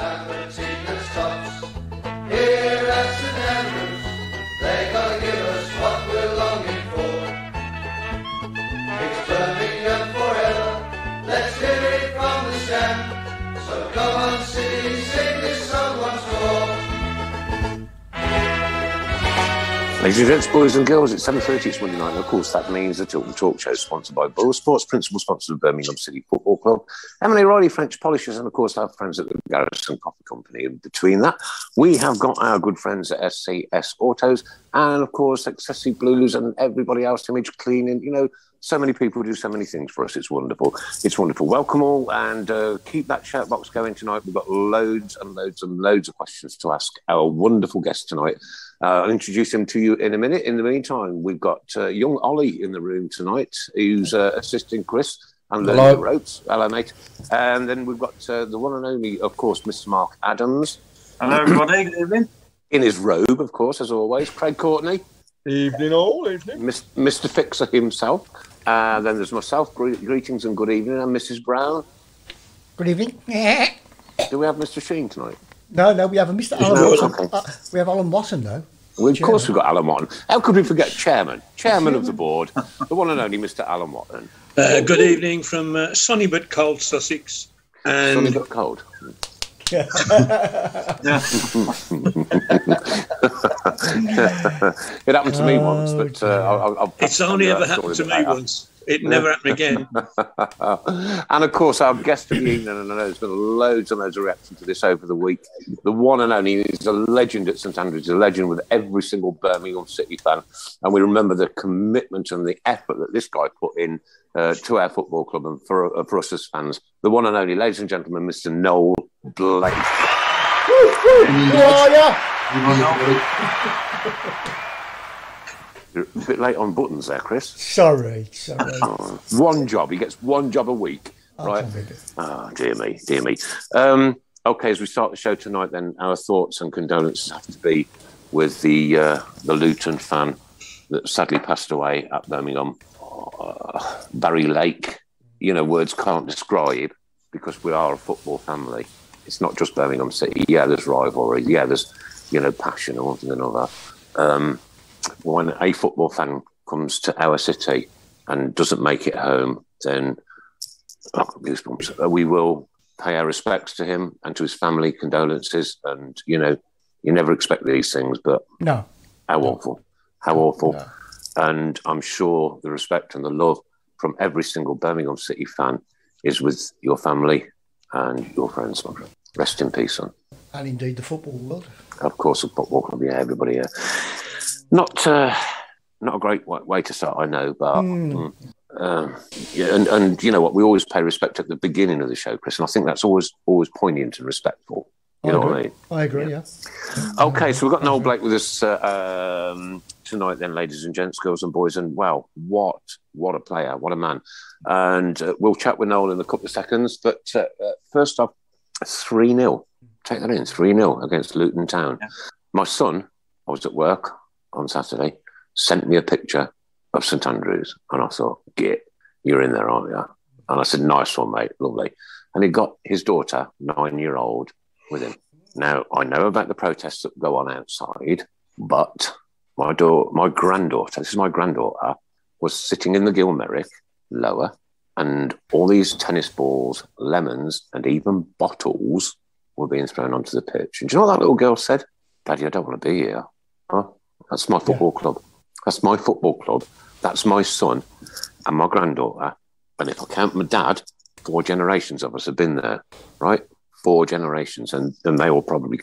and the team is tops. Here at St. Andrews, they're gonna give us what we're longing for. It's Birmingham forever, let's hear it from the stand. So come on, City, sing this song once more. Ladies and gents, boys and girls, it's 7:30, it's Monday night, and of course that means the Tilton Talk Show is sponsored by Bull Sports, principal sponsor of Birmingham City Football Club, M.A.Reilly French Polishers, and of course our friends at the Garrison Coffee Company. And between that, we have got our good friends at SCS Autos, and of course Successive Blues and everybody else, image cleaning, you know, so many people do so many things for us. It's wonderful. It's wonderful. Welcome all, and keep that chat box going tonight. We've got loads and loads and loads of questions to ask our wonderful guest tonight. I'll introduce him to you in a minute. In the meantime, we've got young Ollie in the room tonight, who's assisting Chris and learning the ropes. Hello, mate. And then we've got the one and only, of course, Mr. Mark Adams. Hello, everybody. Good evening. In his robe, of course, as always. Craig Courtney. Evening all, evening. Mr. Fixer himself. Then there's myself, greetings and good evening, and Mrs. Brown. Good evening. Do we have Mr. Sheen tonight? No, we haven't. Mr. Alan Watton. We have Alan Watton, though. Well, of course we've got Alan Watton. How could we forget Chairman of the board, the one and only Mr. Alan Watton. Good evening from sunny but cold Sussex. And sunny but cold. It happened to me once, but it's only ever happened to me once. It never happened again. And of course, our guest of the evening, and I know there's been loads and loads of reactions to this over the week. The one and only is a legend at St Andrews, a legend with every single Birmingham City fan, and we remember the commitment and the effort that this guy put in to our football club and for us as fans. The one and only, ladies and gentlemen, Mr. Noel Blake. You're a bit late on buttons there, Chris. Sorry. One job. He gets one job a week, right? Oh, dear me. Okay, as we start the show tonight, then our thoughts and condolences have to be with the Luton fan that sadly passed away at Birmingham. Barry Lake. You know, words can't describe, because we are a football family. It's not just Birmingham City. Yeah, there's rivalry. Yeah, there's, you know, passion and one thing and another. When a football fan comes to our city and doesn't make it home, then we will pay our respects to him and to his family, condolences, and, you know, you never expect these things, but how awful. No. And I'm sure the respect and the love from every single Birmingham City fan is with your family and your friends. Rest in peace, son. And indeed the football world. Of course, the football club, yeah, everybody here. Not a great way to start, I know, but and you know what, we always pay respect at the beginning of the show, Chris, and I think that's always poignant and respectful. You know what I mean? I agree, yeah. Okay, so we've got Noel Blake with us tonight then, ladies and gents, girls and boys, and wow, what a player, what a man. And we'll chat with Noel in a couple of seconds, but first off, 3-0. Take that in, 3-0 against Luton Town. Yeah. My son, I was at work on Saturday, sent me a picture of St Andrews, and I thought, git, you're in there, aren't you? And I said, nice one, mate, lovely. And he got his daughter, 9-year-old, with him. Now, I know about the protests that go on outside, but my granddaughter, was sitting in the Gilmerick lower, and all these tennis balls, lemons, and even bottles were being thrown onto the pitch. And do you know what that little girl said? Daddy, I don't want to be here. Huh? That's my football club. That's my football club. That's my son and my granddaughter. And if I count my dad, 4 generations of us have been there, right? 4 generations, and they all probably...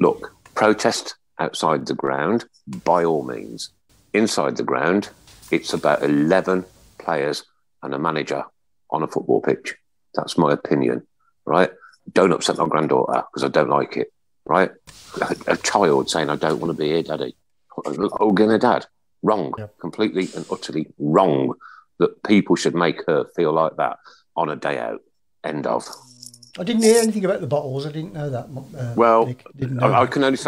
Look, protest outside the ground, by all means. Inside the ground, it's about 11 players and a manager on a football pitch. That's my opinion, right? Don't upset my granddaughter, because I don't like it, right? A child saying, I don't want to be here, Daddy. Oh, gonna Dad. Wrong. Yeah. Completely and utterly wrong that people should make her feel like that on a day out. End of. I didn't hear anything about the bottles. I didn't know that. I can only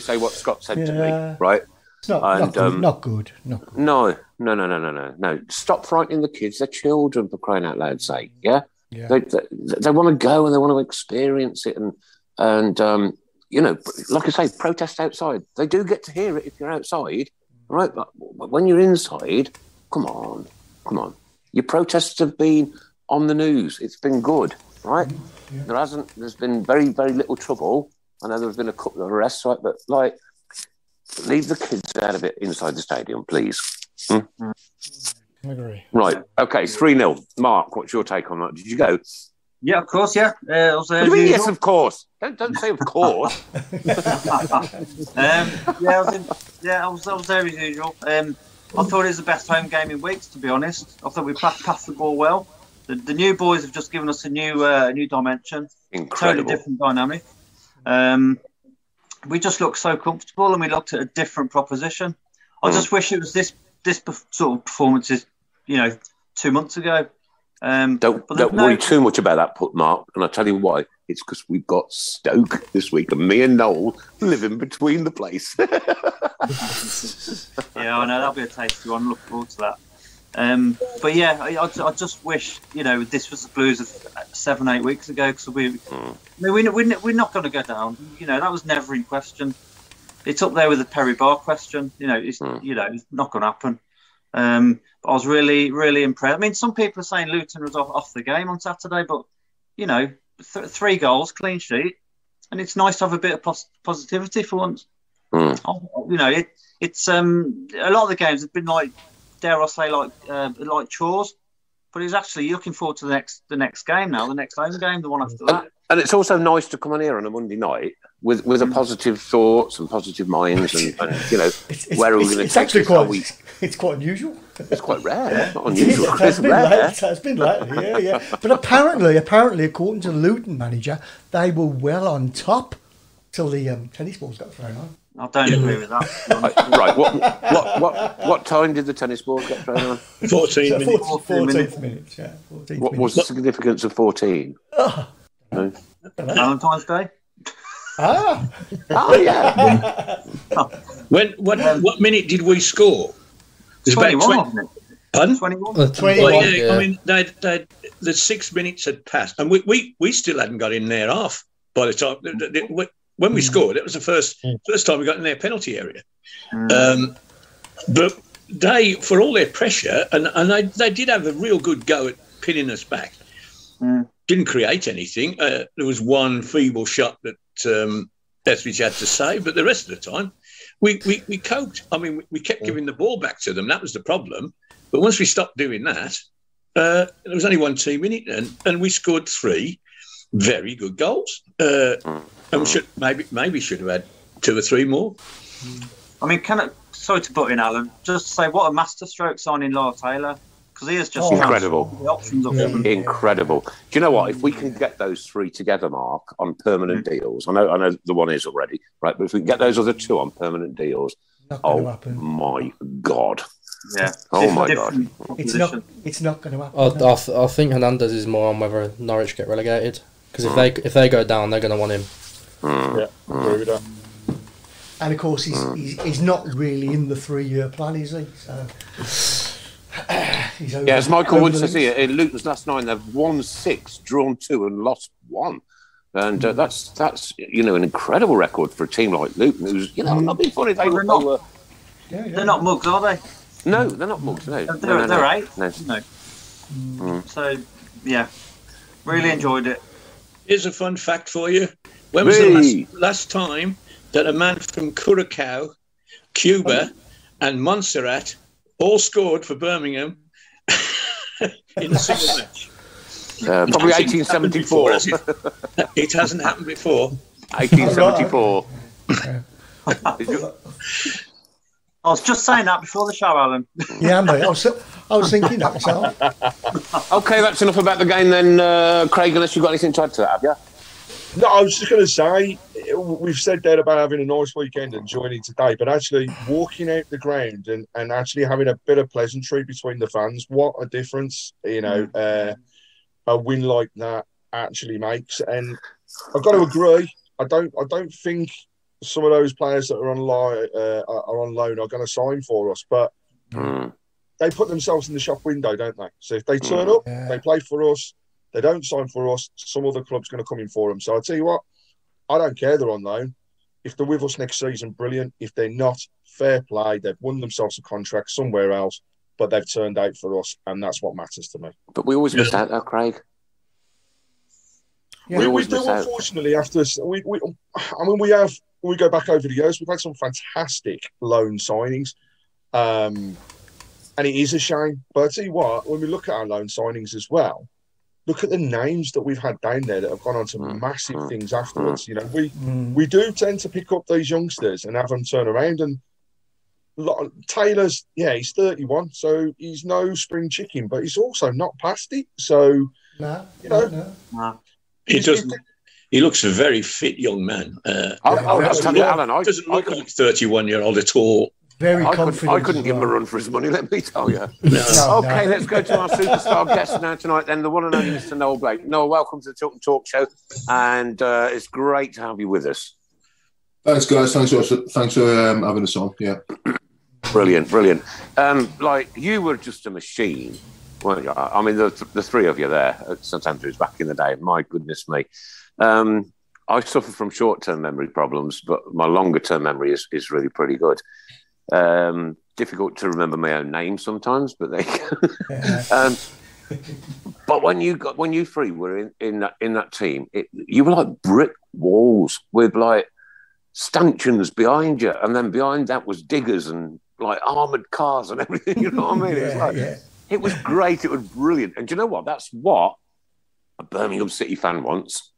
say what Scott said to me, right? It's not good. No. Stop frightening the kids. They're children, for crying out loud sake. Yeah. They want to go and they want to experience it, and And, you know, like I say, protest outside. They do get to hear it if you're outside, right? But when you're inside, come on, come on. Your protests have been on the news. It's been good, right? Yeah. There's been very, very little trouble. I know there's been a couple of arrests, right? But, like, leave the kids out of it inside the stadium, please. Mm-hmm. I agree. Right. Okay, 3-0. Mark, what's your take on that? Did you go? Yeah, of course, yeah. What do you mean, yes, of course? Don't say of course. I was there as usual. I thought it was the best home game in weeks, to be honest. I thought we passed the ball well. The new boys have just given us a new dimension. Incredible. Totally different dynamic. We just looked so comfortable, and we looked at a different proposition. I just wish it was this sort of performances, you know, 2 months ago. Don't worry too much about that, Mark, and I'll tell you why. It's because we've got Stoke this week, and me and Noel live in between the place. Yeah, I know, that'll be a tasty one. I'm looking forward to that. But yeah, I just wish, you know, this was the Blues of 7-8 weeks ago, because we're not going to go down. You know, that was never in question. It's up there with the Perry Barr question. You know, it's not going to happen. But I was really, really impressed. I mean, some people are saying Luton was off the game on Saturday, but, you know, three goals, clean sheet, and it's nice to have a bit of positivity for once. You know, it's a lot of the games have been like, dare I say, like chores, but he's actually looking forward to the next game now, the next home game, the one after that. And it's also nice to come on here on a Monday night with a positive thoughts and positive minds, and you know, where are we going to take this whole week? It's quite unusual. It's quite rare. It's not unusual. It's been lately. Yeah. But apparently, according to the Luton manager, they were well on top till the tennis balls got thrown on. I don't agree with that. Right, what time did the tennis ball get thrown on? 14 minutes. 14th minute, yeah. 14th what minute. Was the significance of 14? No. Valentine's Day? Oh, yeah. What minute did we score? 21. 20, pardon? 21. 21. Well, yeah. I mean, the 6 minutes had passed, and we still hadn't got in their half by the time... When we scored, it was the first time we got in their penalty area. But they, for all their pressure, and they did have a real good go at pinning us back. Didn't create anything. There was one feeble shot that Etheridge had to save, but the rest of the time, we coped. I mean, we kept giving the ball back to them. That was the problem. But once we stopped doing that, there was only one team in it, and we scored three very good goals. And we should have had two or three more. I mean, sorry to butt in, Alan, just to say what a masterstroke signing Lyle Taylor, because he is just incredible. The options of him. Incredible. Do you know what? If we can get those three together, Mark, on permanent deals, I know the one is already, right? But if we can get those other two on permanent deals, my God. Yeah. Oh, my God. It's not going to happen. I think Hernandez is more on whether Norwich get relegated, because if they go down, they're going to want him. Yeah, agree with that. And of course, he's not really in the 3-year plan, is he? So, as Michael Wood says here, in Luton's last 9, they've won 6, drawn 2, and lost 1. And that's you know, an incredible record for a team like Luton, who's, you know, not being funny. They're not mugs, are they? No, they're not mugs. No, they're right. No. So yeah, really enjoyed it. Here's a fun fact for you. When was the last time that a man from Curacao, Cuba, and Montserrat all scored for Birmingham in a single match? Probably 1874. It hasn't happened before. 1874. I was just saying that before the show, Alan. Yeah, mate. I was thinking that myself. Okay, that's enough about the game then, Craig, unless you've got anything to add to that, have you? No, I was just going to say, we've said there about having a nice weekend and joining today, but actually walking out the ground and actually having a bit of pleasantry between the fans, what a difference, you know, a win like that actually makes. And I've got to agree, I don't think some of those players that are on loan are going to sign for us, but they put themselves in the shop window, don't they? So if they turn up, they play for us, they don't sign for us, some other club's going to come in for them. So I tell you what, I don't care they're on loan. If they're with us next season, brilliant. If they're not, fair play. They've won themselves a contract somewhere else, but they've turned out for us, and that's what matters to me. But we always miss out, though, Craig. Yeah, we do, unfortunately. After we go back over the years. We've had some fantastic loan signings, and it is a shame. But I tell you what, when we look at our loan signings as well, look at the names that we've had down there that have gone on to massive things afterwards. You know, we do tend to pick up these youngsters and have them turn around. And Taylor's, yeah, he's 31, so he's no spring chicken, but he's also not past it. So He doesn't. He looks a very fit young man. Doesn't look like a 31-year-old at all. Very confident. I couldn't give him a run for his money, let me tell you. No. Let's go to our superstar guest now tonight, then, the one and only Mr. Noel Blake. Noel, welcome to the Tilton Talk Show, and it's great to have you with us. Thanks, guys. Thanks for having us on. Yeah. Brilliant. Like, you were just a machine, weren't you? I mean, the three of you there at St. Andrews back in the day, my goodness me. I suffer from short-term memory problems, but my longer-term memory is really pretty good. Difficult to remember my own name sometimes, but there you go. But when you three were in that team, you were like brick walls with like stanchions behind you, and then behind that was diggers and like armoured cars and everything. You know what I mean? It was great. It was brilliant. And do you know what? That's what a Birmingham City fan wants.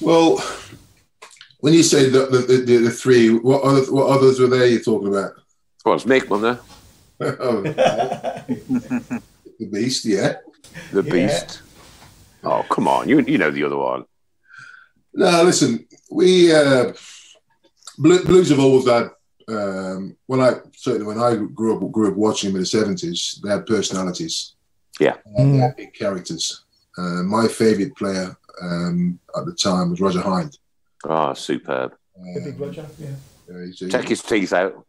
Well, when you say the three, what others were there you're talking about? Well, it's Mick, wasn't there? The Beast, yeah. The Beast. Oh, come on. You know the other one. No, listen, we... Blues have always had... When I grew up watching them in the 70s, they had personalities. Yeah. They had big characters. My favourite player at the time was Roger Hind. Oh, superb. Big Roger, yeah. Check his teeth out.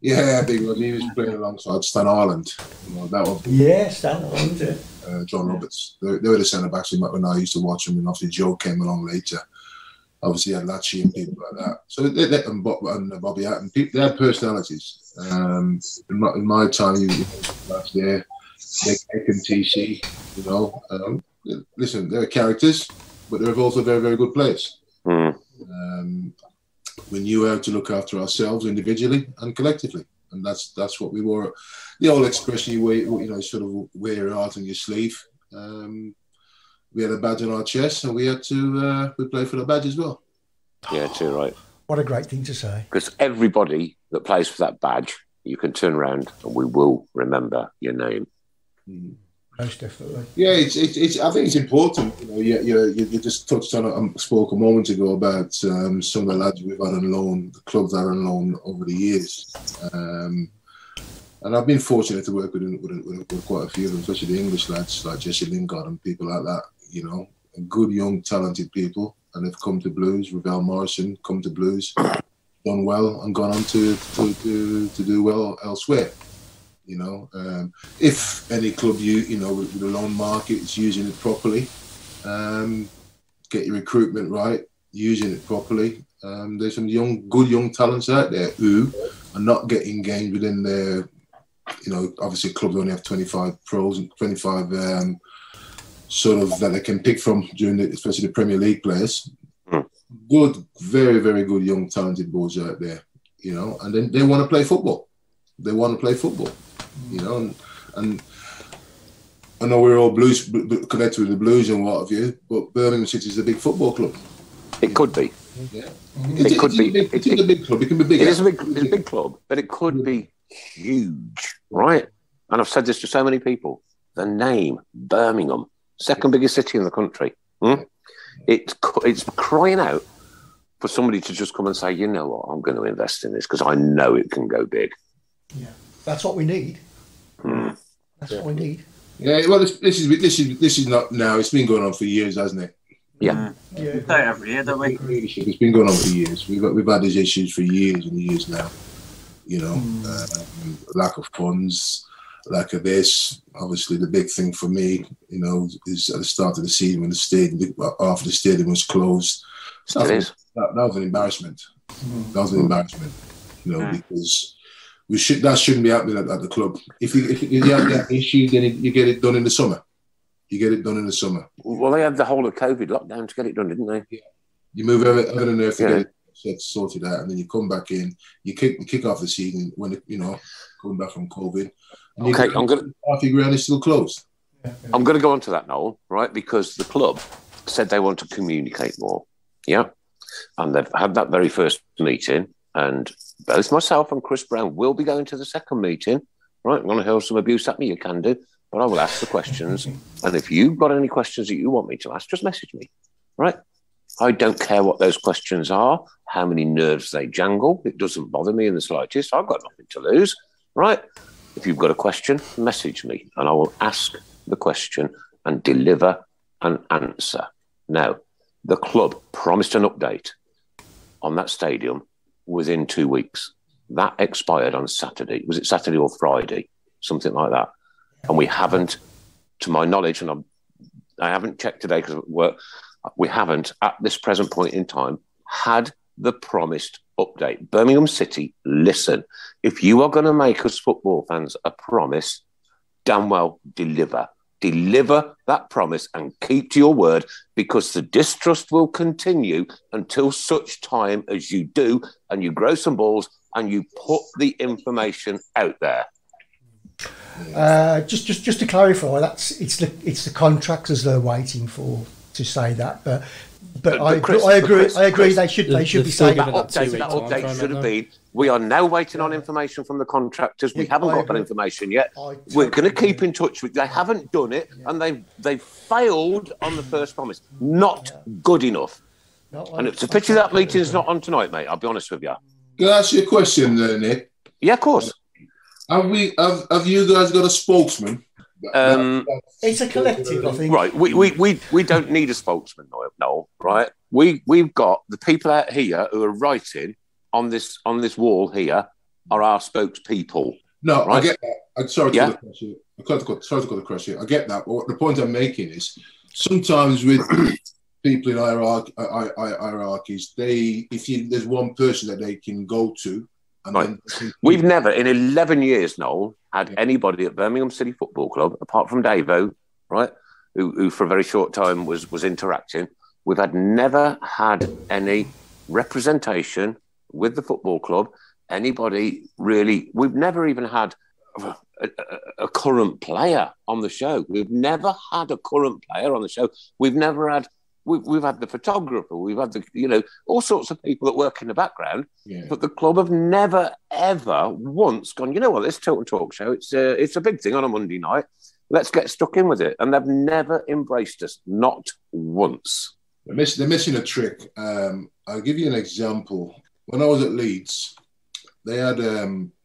Yeah, Big Roger. He was playing alongside Stan Ireland. You know, that one. Yeah, Stan Ireland, yeah. John Roberts. They were the centre-backs when I used to watch them, and obviously Joe came along later. Obviously, had Lachie and people like that. So and Bobby Hatton, they had personalities. In my time, you last year, Nick and TC, you know. Listen, they're characters, but they're also very, very good players. We knew how to look after ourselves individually and collectively, and that's what we were. The old expression, you wear your heart on your sleeve. We had a badge on our chest, and we had to we played for the badge as well. Yeah, too right. What a great thing to say. Because everybody that plays for that badge, you can turn around, and we will remember your name. Most definitely. Yeah, it's I think it's important. You know, you just touched on it. I spoke a moment ago about some of the lads we've had on loan, the clubs that are on loan over the years. And I've been fortunate to work with quite a few of them, especially the English lads like Jesse Lingard and people like that. You know, good, young, talented people, and they've come to Blues. Ravel Morrison come to Blues, done well, and gone on to do well elsewhere. You know, if any club with the loan market is using it properly, get your recruitment right, using it properly. There's some good young talents out there who are not getting games within their. You know, obviously clubs only have 25 pros and 25 that they can pick from during especially the Premier League players. Good, very, very good young talented boys out there, you know, and then they want to play football. You know, and I know we're all Blues connected with the Blues and what have you, but Birmingham City is a big football club. It could be. Yeah. It could be. It's a big club. It can be big. It is a big club, but it could be huge, right? And I've said this to so many people. The name Birmingham, second biggest city in the country, it's crying out for somebody to just come and say, you know what, I'm going to invest in this because I know it can go big. Yeah, that's what we need. That's what we need. Yeah, well, this is not now. It's been going on for years, hasn't it? Yeah. Every year, don't we? It's been going on for years. We've had these issues for years and years now. You know, lack of funds, lack of this. Obviously, the big thing for me, you know, is at the start of the season when the stadium, after the stadium was closed, So that was an embarrassment. Mm. That was an embarrassment, you know, because that shouldn't be happening at the club. If you have that issue, then you get it done in the summer. You get it done in the summer. Well, they had the whole of COVID lockdown to get it done, didn't they? Yeah. You move heaven and earth to get it sorted out, and then you come back in. You kick off the season when you know coming back from COVID. And okay, I'm gonna. Half your ground is still closed. I'm going to go on to that, Noel, right? Because the club said they want to communicate more. Yeah. And they've had that very first meeting. And both myself and Chris Brown will be going to the second meeting. Right. I'm going to hurl some abuse at me. You can do. But I will ask the questions. And if you've got any questions that you want me to ask, just message me. Right. I don't care what those questions are, how many nerves they jangle. It doesn't bother me in the slightest. I've got nothing to lose. Right. If you've got a question, message me and I will ask the question and deliver an answer. Now, the club promised an update on that stadium within 2 weeks. That expired on Saturday. Was it Saturday or Friday? Something like that. And we haven't, to my knowledge, and I haven't checked today because we haven't, at this present point in time, had the promised update. Birmingham City, listen, if you are going to make us football fans a promise, damn well deliver. Deliver that promise and keep to your word, because the distrust will continue until such time as you do and you grow some balls and you put the information out there. Just to clarify, it's the contractors they're waiting for to say that, but Chris, I agree. They should be saying that update should have been. We are now waiting on information from the contractors. We haven't got that information yet. We're going to keep in touch with. They haven't done it, and they've failed on the first promise. Not good enough. And it's a pity that meeting's not on tonight, mate. I'll be honest with you. Can I ask you a question, there, Nick? Yeah, of course. Have you guys got a spokesman? It's a collective, I think. Right, we don't need a spokesman, Noel. Right, we've got the people out here who are writing on this wall here are our spokespeople. No, right? I get that. I'm sorry to cut you. Sorry to cut across you. I get that. But the point I'm making is sometimes with people in hierarchies, there's one person that they can go to. Right. We've never, in 11 years, Noel, had anybody at Birmingham City Football Club, apart from Davo, right, who for a very short time was interacting. We've never had any representation with the football club. Anybody really, we've never even had a current player on the show. We've never had a current player on the show. We've never had. We've had the photographer, we've had the, you know, all sorts of people that work in the background, but the club have never, ever once gone, you know what, this Tilton Talk Show, it's a big thing on a Monday night. Let's get stuck in with it. And they've never embraced us, not once. They're missing a trick. I'll give you an example. When I was at Leeds, they had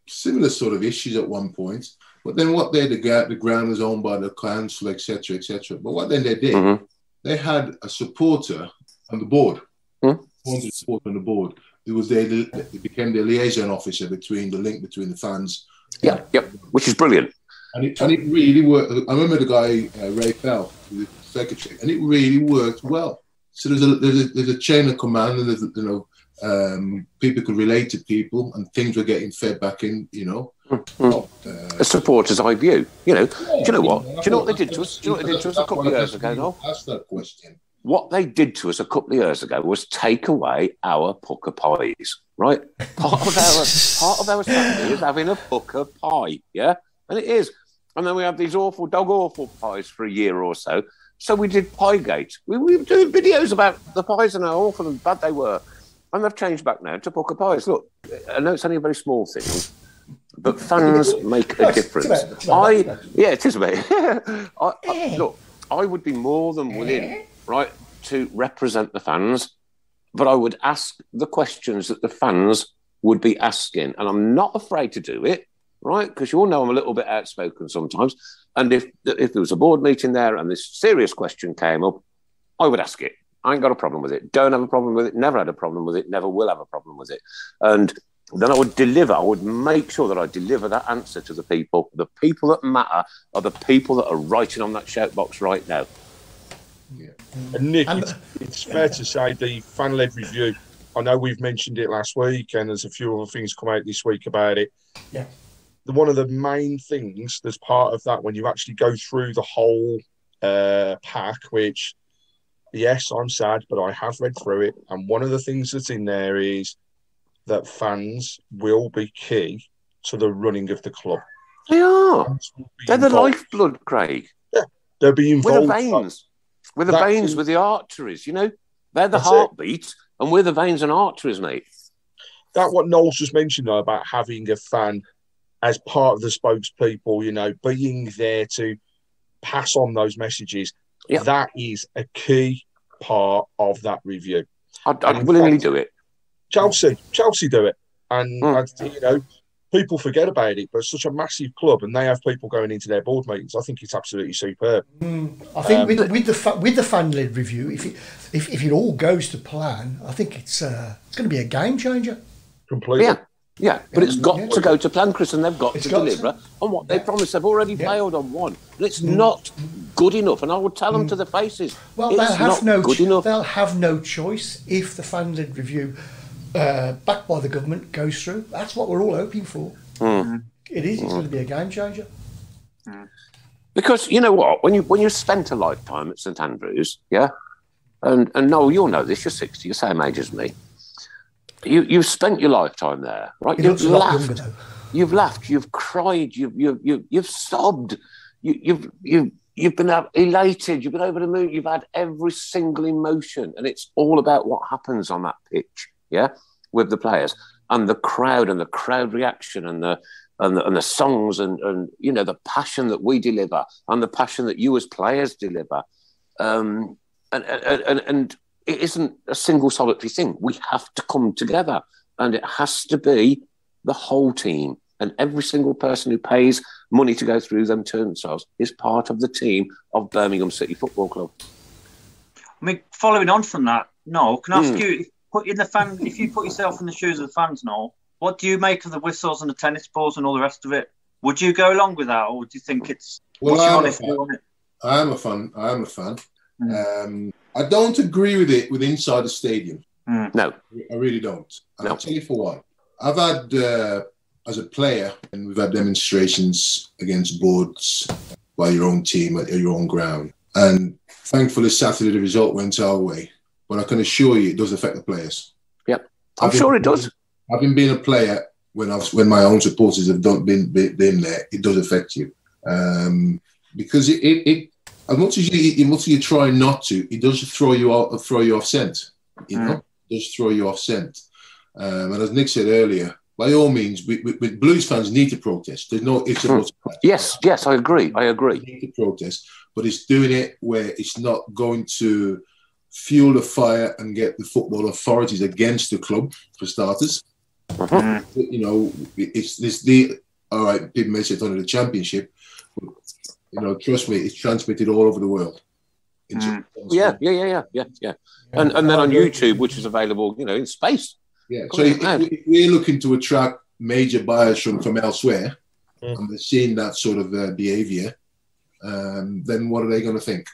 similar sort of issues at one point, but then what they did, the ground was owned by the council, etc., etc. But what then they did... Mm-hmm. They had a supporter on the board. It was it became the liaison officer between the fans. Yeah, which is brilliant. And it really worked. I remember the guy Ray Fell, the secretary, and it really worked well. So there's a chain of command, and people could relate to people, and things were getting fed back in. You know, a supporter's eye view. You know, do you know what? Do you know what they did to us? Do you know what they did to us a couple of years ago, Noel? Ask that question. What they did to us a couple of years ago was take away our pucker pies. Right, part of our family is having a pucker pie. Yeah, and it is. And then we have these awful pies for a year or so. So we did Piegate. We were doing videos about the pies and how awful and bad they were. And they've changed back now to pucker pies. Look, I know it's only a very small thing, but fans make a difference. It is me. Look, I would be more than willing, right, to represent the fans, but I would ask the questions that the fans would be asking. And I'm not afraid to do it, right, because you all know I'm a little bit outspoken sometimes. And if there was a board meeting there and this serious question came up, I would ask it. I ain't got a problem with it. Don't have a problem with it. Never had a problem with it. Never will have a problem with it. And then I would make sure that I deliver that answer to the people. The people that matter are the people that are writing on that shout box right now. Yeah. And Nick, and it's fair to say the fan-led review, I know we've mentioned it last week and there's a few other things come out this week about it. Yeah. One of the main things that's part of that when you actually go through the whole pack, which, yes, I'm sad, but I have read through it. And one of the things that's in there is that fans will be key to the running of the club. They are. They're the lifeblood, Craig. Yeah, they'll be involved. We're the veins. We're the veins, we're the arteries, you know. They're the heartbeat, and we're the veins and arteries, mate. That's what Noel's just mentioned, though, about having a fan as part of the spokespeople, you know, being there to pass on those messages. Yep. That is a key part of that review. I'd willingly do it. Chelsea do it. And, you know, people forget about it, but it's such a massive club and they have people going into their board meetings. I think it's absolutely superb. I think with the fan-led review, if it all goes to plan, I think it's going to be a game changer. Completely. Yeah, but it's got to go to plan, Chris, and they've got to deliver on what they promised. They've already failed on one. It's not good enough, and I would tell them to their faces. Well, they'll have no choice if the fan-led review, backed by the government, goes through. That's what we're all hoping for. It is. It's going to be a game changer. Because you know what, when you spent a lifetime at St Andrews, and Noel, you'll know this. You're 60. You're the same age as me. You've spent your lifetime there, right? You've laughed. You've cried. You've sobbed. You've been elated. You've been over the moon. You've had every single emotion, and it's all about what happens on that pitch, with the players and the crowd and the crowd reaction and the songs and you know the passion that we deliver and the passion that you as players deliver, and it isn't a single solitary thing. We have to come together, and it has to be the whole team. And every single person who pays money to go through them turnstiles is part of the team of Birmingham City Football Club. I mean, following on from that, Noel, can I ask you, if you put yourself in the shoes of the fans, Noel, what do you make of the whistles and the tennis balls and all the rest of it? Would you go along with that, or do you think it's... Well, I am a fan. I don't agree with it with inside the stadium. No. I really don't. And I'll tell you for why. I've had, as a player, and we've had demonstrations against boards by your own team at your own ground. And thankfully, Saturday, the result went our way. But I can assure you, it does affect the players. Yep. I'm sure it does. Having been a player, when my own supporters have been there, it does affect you. Because it as much as you try not to, it does throw you off scent. You know, it does throw you off scent. And as Nick said earlier, by all means, we Blues fans need to protest. There's no ifs or buts. Yes, I agree. They need to protest, but it's doing it where it's not going to fuel the fire and get the football authorities against the club for starters. You know, all right, people may say it's under the championship. But, you know, trust me, it's transmitted all over the world. Yeah. And then on YouTube, which is available, you know, in space. Yeah, so if we're looking to attract major buyers from elsewhere, and they're seeing that sort of behaviour, then what are they going to think?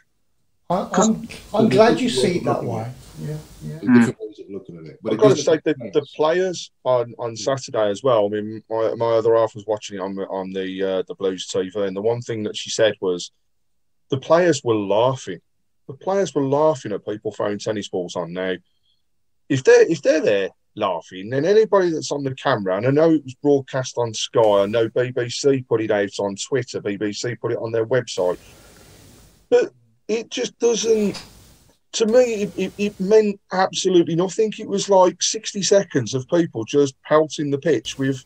I'm glad you see it that way. Yeah. Different ways of looking at it. But I've got to say, the players on Saturday as well. I mean, my other half was watching it on the Blues TV, and the one thing that she said was the players were laughing. The players were laughing at people throwing tennis balls on. Now, if they're there laughing, then anybody that's on the camera, and I know it was broadcast on Sky, I know BBC put it out on Twitter, BBC put it on their website, but it just doesn't. To me, it meant absolutely nothing. It was like 60 seconds of people just pelting the pitch with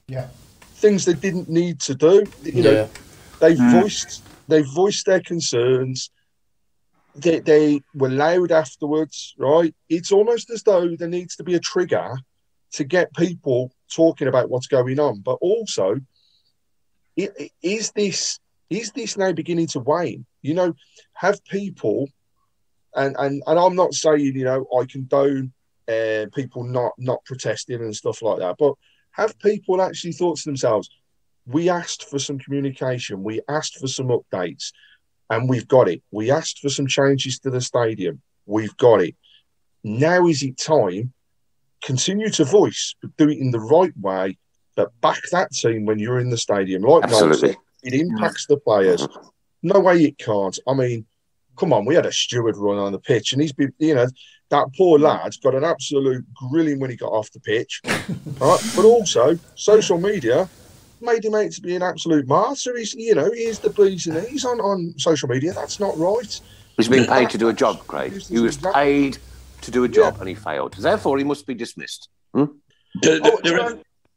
things they didn't need to do. You know, they voiced their concerns. They were loud afterwards, right? It's almost as though there needs to be a trigger to get people talking about what's going on. But also, is this now beginning to wane? You know, have people... And I'm not saying, you know, I condone people not protesting and stuff like that, but have people actually thought to themselves, we asked for some communication, we asked for some updates, and we've got it. We asked for some changes to the stadium. We've got it. Now is it time? Continue to voice, but do it in the right way. But back that team when you're in the stadium. Like absolutely, it impacts the players. No way it can't. I mean, come on, we had a Steward run on the pitch, and he's been, you know, that poor lad's got an absolute grilling when he got off the pitch. Right? But also, social media made him out to be an absolute martyr. He's, you know, he's the bees and he's on social media. That's not right. He's been paid to do a job, Craig. He was paid to do a job, and he failed. Therefore, he must be dismissed. Hmm?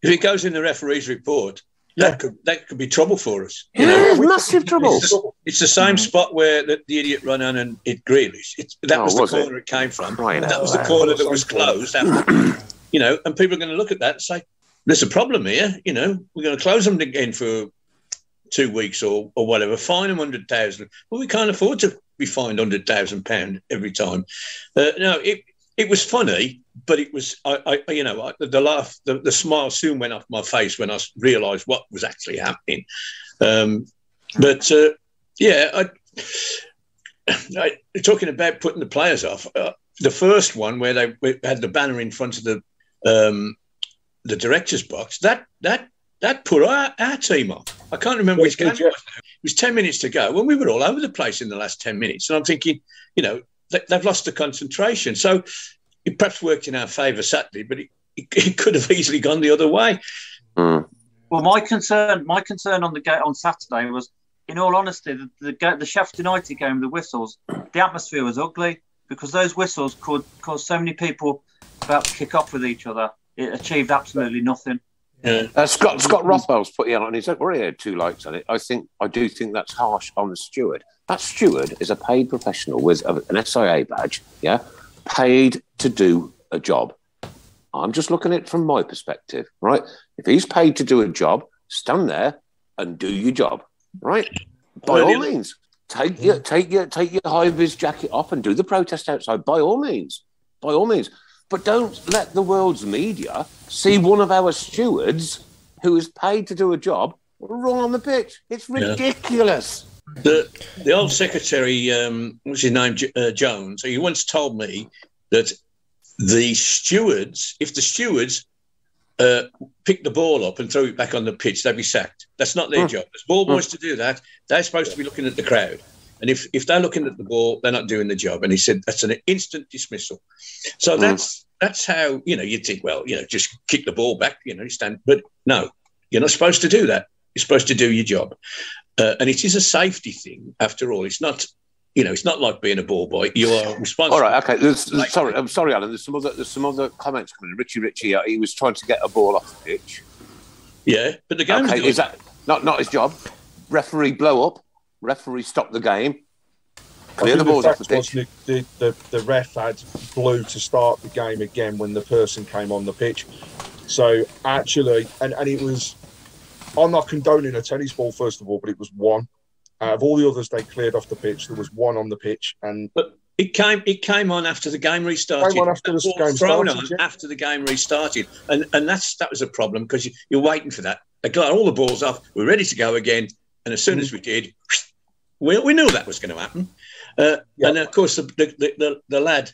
If it goes in the referee's report, that could be trouble for us. You know? Massive trouble. It's the same spot where the idiot ran on and hit Grealish. That was the corner it came from. That was the corner that was closed. You know, and people are going to look at that and say, "There's a problem here." You know, we're going to close them again for 2 weeks or whatever. Fine them £100,000. Well, we can't afford to be fined £100,000 every time. It was funny, but it was, the laugh, the smile soon went off my face when I realised what was actually happening. Talking about putting the players off, the first one where they had the banner in front of the director's box, that put our team off. I can't remember which game it was. It was 10 minutes to go when we were all over the place in the last 10 minutes. And I'm thinking, you know, they've lost the concentration. So it perhaps worked in our favour Saturday, but it could have easily gone the other way. Mm. Well, my concern on the game on Saturday was, in all honesty, the Sheffield United game, the whistles, the atmosphere was ugly because those whistles could cause so many people about to kick off with each other. It achieved absolutely nothing. Yeah. Scott Rothwell's put on, and he said, "Well, he had two lights on it." I do think that's harsh on the steward. That steward is a paid professional with an SIA badge, yeah, paid to do a job. I'm just looking at it from my perspective, right? If he's paid to do a job, stand there and do your job, right? By all means, take your high-vis jacket off and do the protest outside. By all means. But don't let the world's media see one of our stewards who is paid to do a job wrong on the pitch. It's ridiculous. Yeah. The old secretary, what's his name, Jones, he once told me that if the stewards pick the ball up and throw it back on the pitch, they'd be sacked. That's not their job. There's ball boys to do that. They're supposed to be looking at the crowd. And if they're looking at the ball, they're not doing the job. And he said, that's an instant dismissal. So that's how, you know, you'd think, well, you know, just kick the ball back, you know, stand. But no, you're not supposed to do that. You're supposed to do your job. And it is a safety thing, after all. It's not, you know, it's not like being a ball boy. You are responsible. All right, okay. I'm sorry, Alan. There's some other comments coming in. Richie, he was trying to get a ball off the pitch. Yeah, but the game's is that not his job? Referee blow up. Referee stopped the game. Clear the balls off the pitch. The ref had blue to start the game again when the person came on the pitch. So actually, and it was, I'm not condoning a tennis ball first of all, but it was one out of all the others they cleared off the pitch. There was one on the pitch, but it came on after the game restarted. Came on after the game started. After the game restarted, and that was a problem because you're waiting for that. They got all the balls off. We're ready to go again, and as soon as we did. We knew that was going to happen. And, of course, the lad,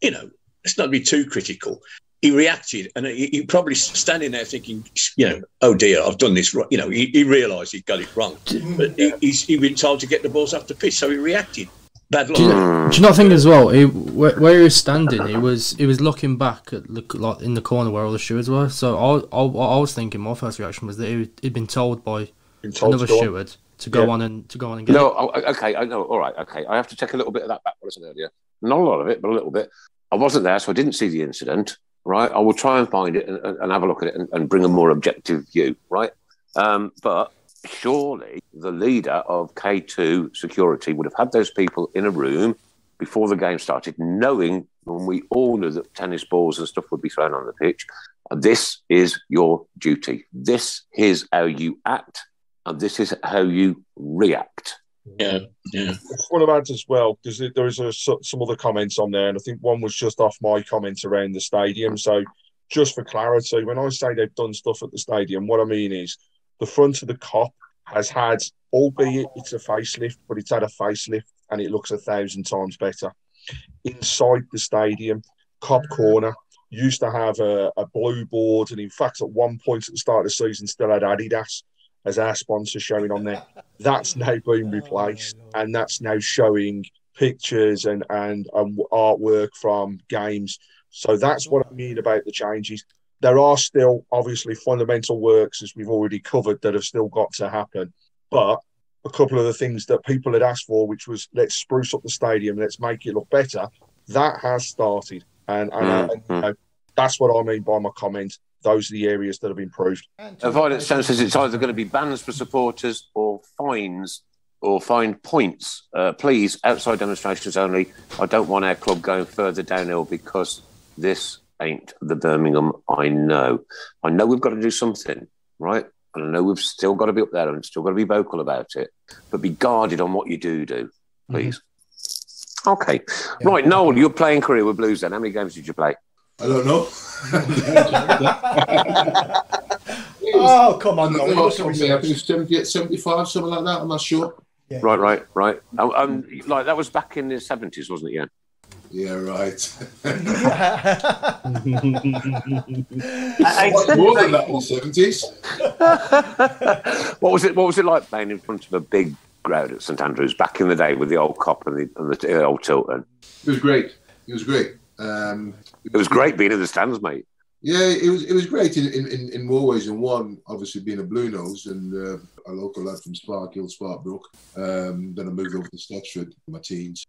you know, let's not be too critical. He reacted and he probably standing there thinking, you know, oh, dear, I've done this wrong. You know, he realised he'd got it wrong. But he'd been told to get the balls off the pitch, so he reacted. Bad luck. Do you not think as well, where he was standing, he was looking back at like in the corner where all the stewards were. So I was thinking my first reaction was that he'd been told by another steward. To go on and get it. Okay, I know. All right, okay. I have to take a little bit of that back, what I said earlier. Not a lot of it, but a little bit. I wasn't there, so I didn't see the incident, right? I will try and find it and have a look at it and bring a more objective view, right? But surely the leader of K2 security would have had those people in a room before the game started, knowing when we all knew that tennis balls and stuff would be thrown on the pitch. This is your duty. This is how you act. And this is how you react. Yeah. What about as well? Because there is some other comments on there, and I think one was just off my comments around the stadium. So, just for clarity, when I say they've done stuff at the stadium, what I mean is the front of the Kop has had, albeit it's a facelift, but it's had a facelift and it looks 1,000 times better. Inside the stadium, Kop Corner used to have a blue board, and in fact, at one point at the start of the season, still had Adidas as our sponsor showing on there. That's now been replaced, and that's now showing pictures and artwork from games. So that's what I mean about the changes. There are still, obviously, fundamental works, as we've already covered, that have still got to happen. But a couple of the things that people had asked for, which was, let's spruce up the stadium, let's make it look better, that has started. And that's what I mean by my comment. Those are the areas that have improved. A violent sense is it's either going to be bans for supporters or fines or fine points. Please, outside demonstrations only. I don't want our club going further downhill because this ain't the Birmingham I know. I know we've got to do something, right? And I know we've still got to be up there and still got to be vocal about it. But be guarded on what you do, please. Mm-hmm. Okay. Yeah. Right, Noel, your playing career with Blues then. How many games did you play? I don't know. Oh, come on, Noel. I think it was 78, 75, something like that. I'm not sure. Yeah. Right. Like that was back in the 70s, wasn't it? Yeah, right. More than that in the 70s. What was it like playing in front of a big crowd at St. Andrews back in the day with the old Kop and the old Tilton? It was great. It was great being in the stands, mate. Yeah, it was great in more ways than one. Obviously, being a Blue Nose and a local lad from Sparkbrook. Then I moved over to Stratford in my teens.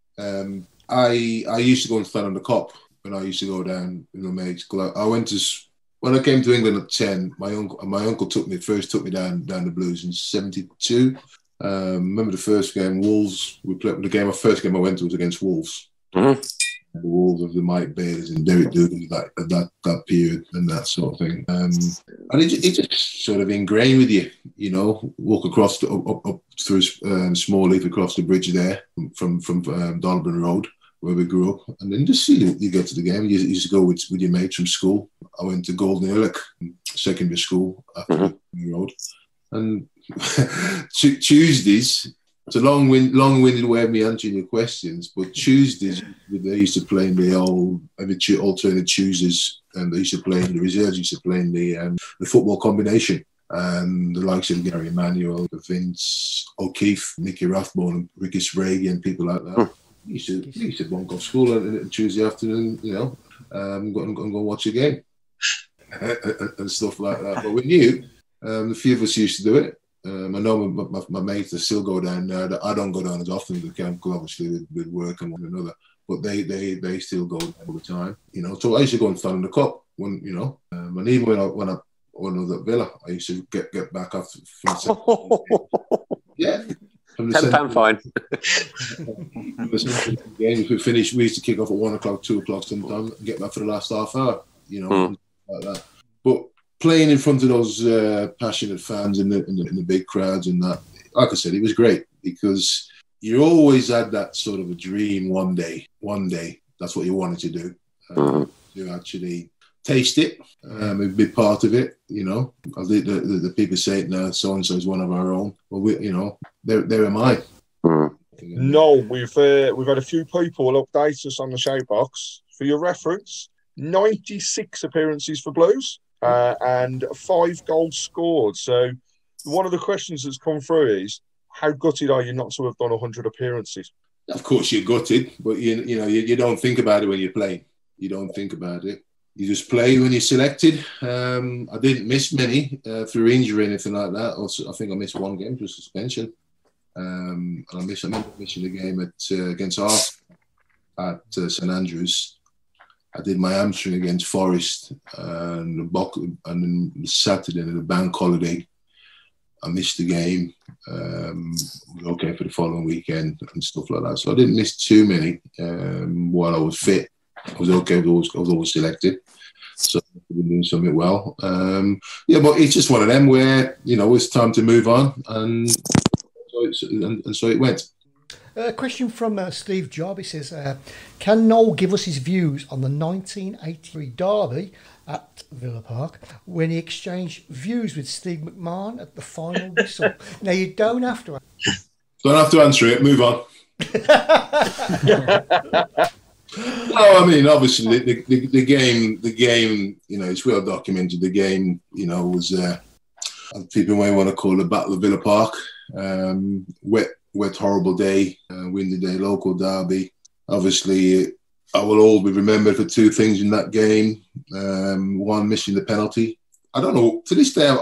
I used to go and stand on the Kop when I used to go down with my mates. When I came to England at 10, my uncle took me down the Blues in 72. Remember the first game, Wolves. We played the game. My first game I went to was against Wolves. Mm-hmm. The Wolves of the Mike Bailers and Derek Dugan at that period and that sort of thing. And it just sort of ingrained with you, you know, walk across, up through Smallheath, across the bridge there from Donabon Road, where we grew up. And then just see, you go to the game, you used to go with your mates from school. I went to Golden Hillock secondary school at the road. And Tuesdays... It's a long-winded way of me answering your questions, but Tuesdays, they used to play in the alternate Tuesdays, and they used to play in the reserves, used to play in the football combination. And the likes of Gary Manuel, Vince O'Keefe, Nicky Rathbone, Ricky Sprague, and people like that. Used to bunk off school on Tuesday afternoon, you know, go and watch a game and stuff like that. But we knew, a few of us used to do it. I know my mates that still go down there. I don't go down as often as I can, obviously, with work and one another. But they still go all the time, you know. So I used to go and stand in the Kop, when you know. And even when I was at Villa, I used to get back after. Yeah, £10 fine. Games we finished. We used to kick off at 1 o'clock, 2 o'clock sometimes, and get back for the last half hour, you know, like that. But playing in front of those passionate fans in the big crowds and that, like I said, it was great because you always had that sort of a dream one day, that's what you wanted to do. You actually taste it, and be part of it, you know. The people say it now, so-and-so is one of our own. Well, you know, there am I. No, we've had a few people update us on the show box. For your reference, 96 appearances for Blues. And 5 goals scored. So one of the questions that's come through is, how gutted are you not to have done 100 appearances? Of course you're gutted, but you know, you don't think about it when you're playing. You don't think about it. You just play when you're selected. I didn't miss many through injury or anything like that. Also, I think I missed one game through suspension. And I remember missing a game against Arsenal at St Andrews. I did my hamstring against Forest and then Saturday in the bank holiday. I missed the game. Okay for the following weekend and stuff like that. So I didn't miss too many while I was fit. I was okay. I was always selected. So I've been doing something well. Yeah, but it's just one of them where, you know, it's time to move on. And so it went. A question from Steve Job. He says, can Noel give us his views on the 1983 derby at Villa Park when he exchanged views with Steve McMahon at the final whistle? Now, you don't have to. Don't have to answer it. Move on. No, I mean, obviously, the game, you know, it's well documented. The game, you know, was, people may want to call it the Battle of Villa Park. Wet, horrible day, windy day, local derby. Obviously, I will always be remembered for two things in that game. One, missing the penalty. I don't know, to this day,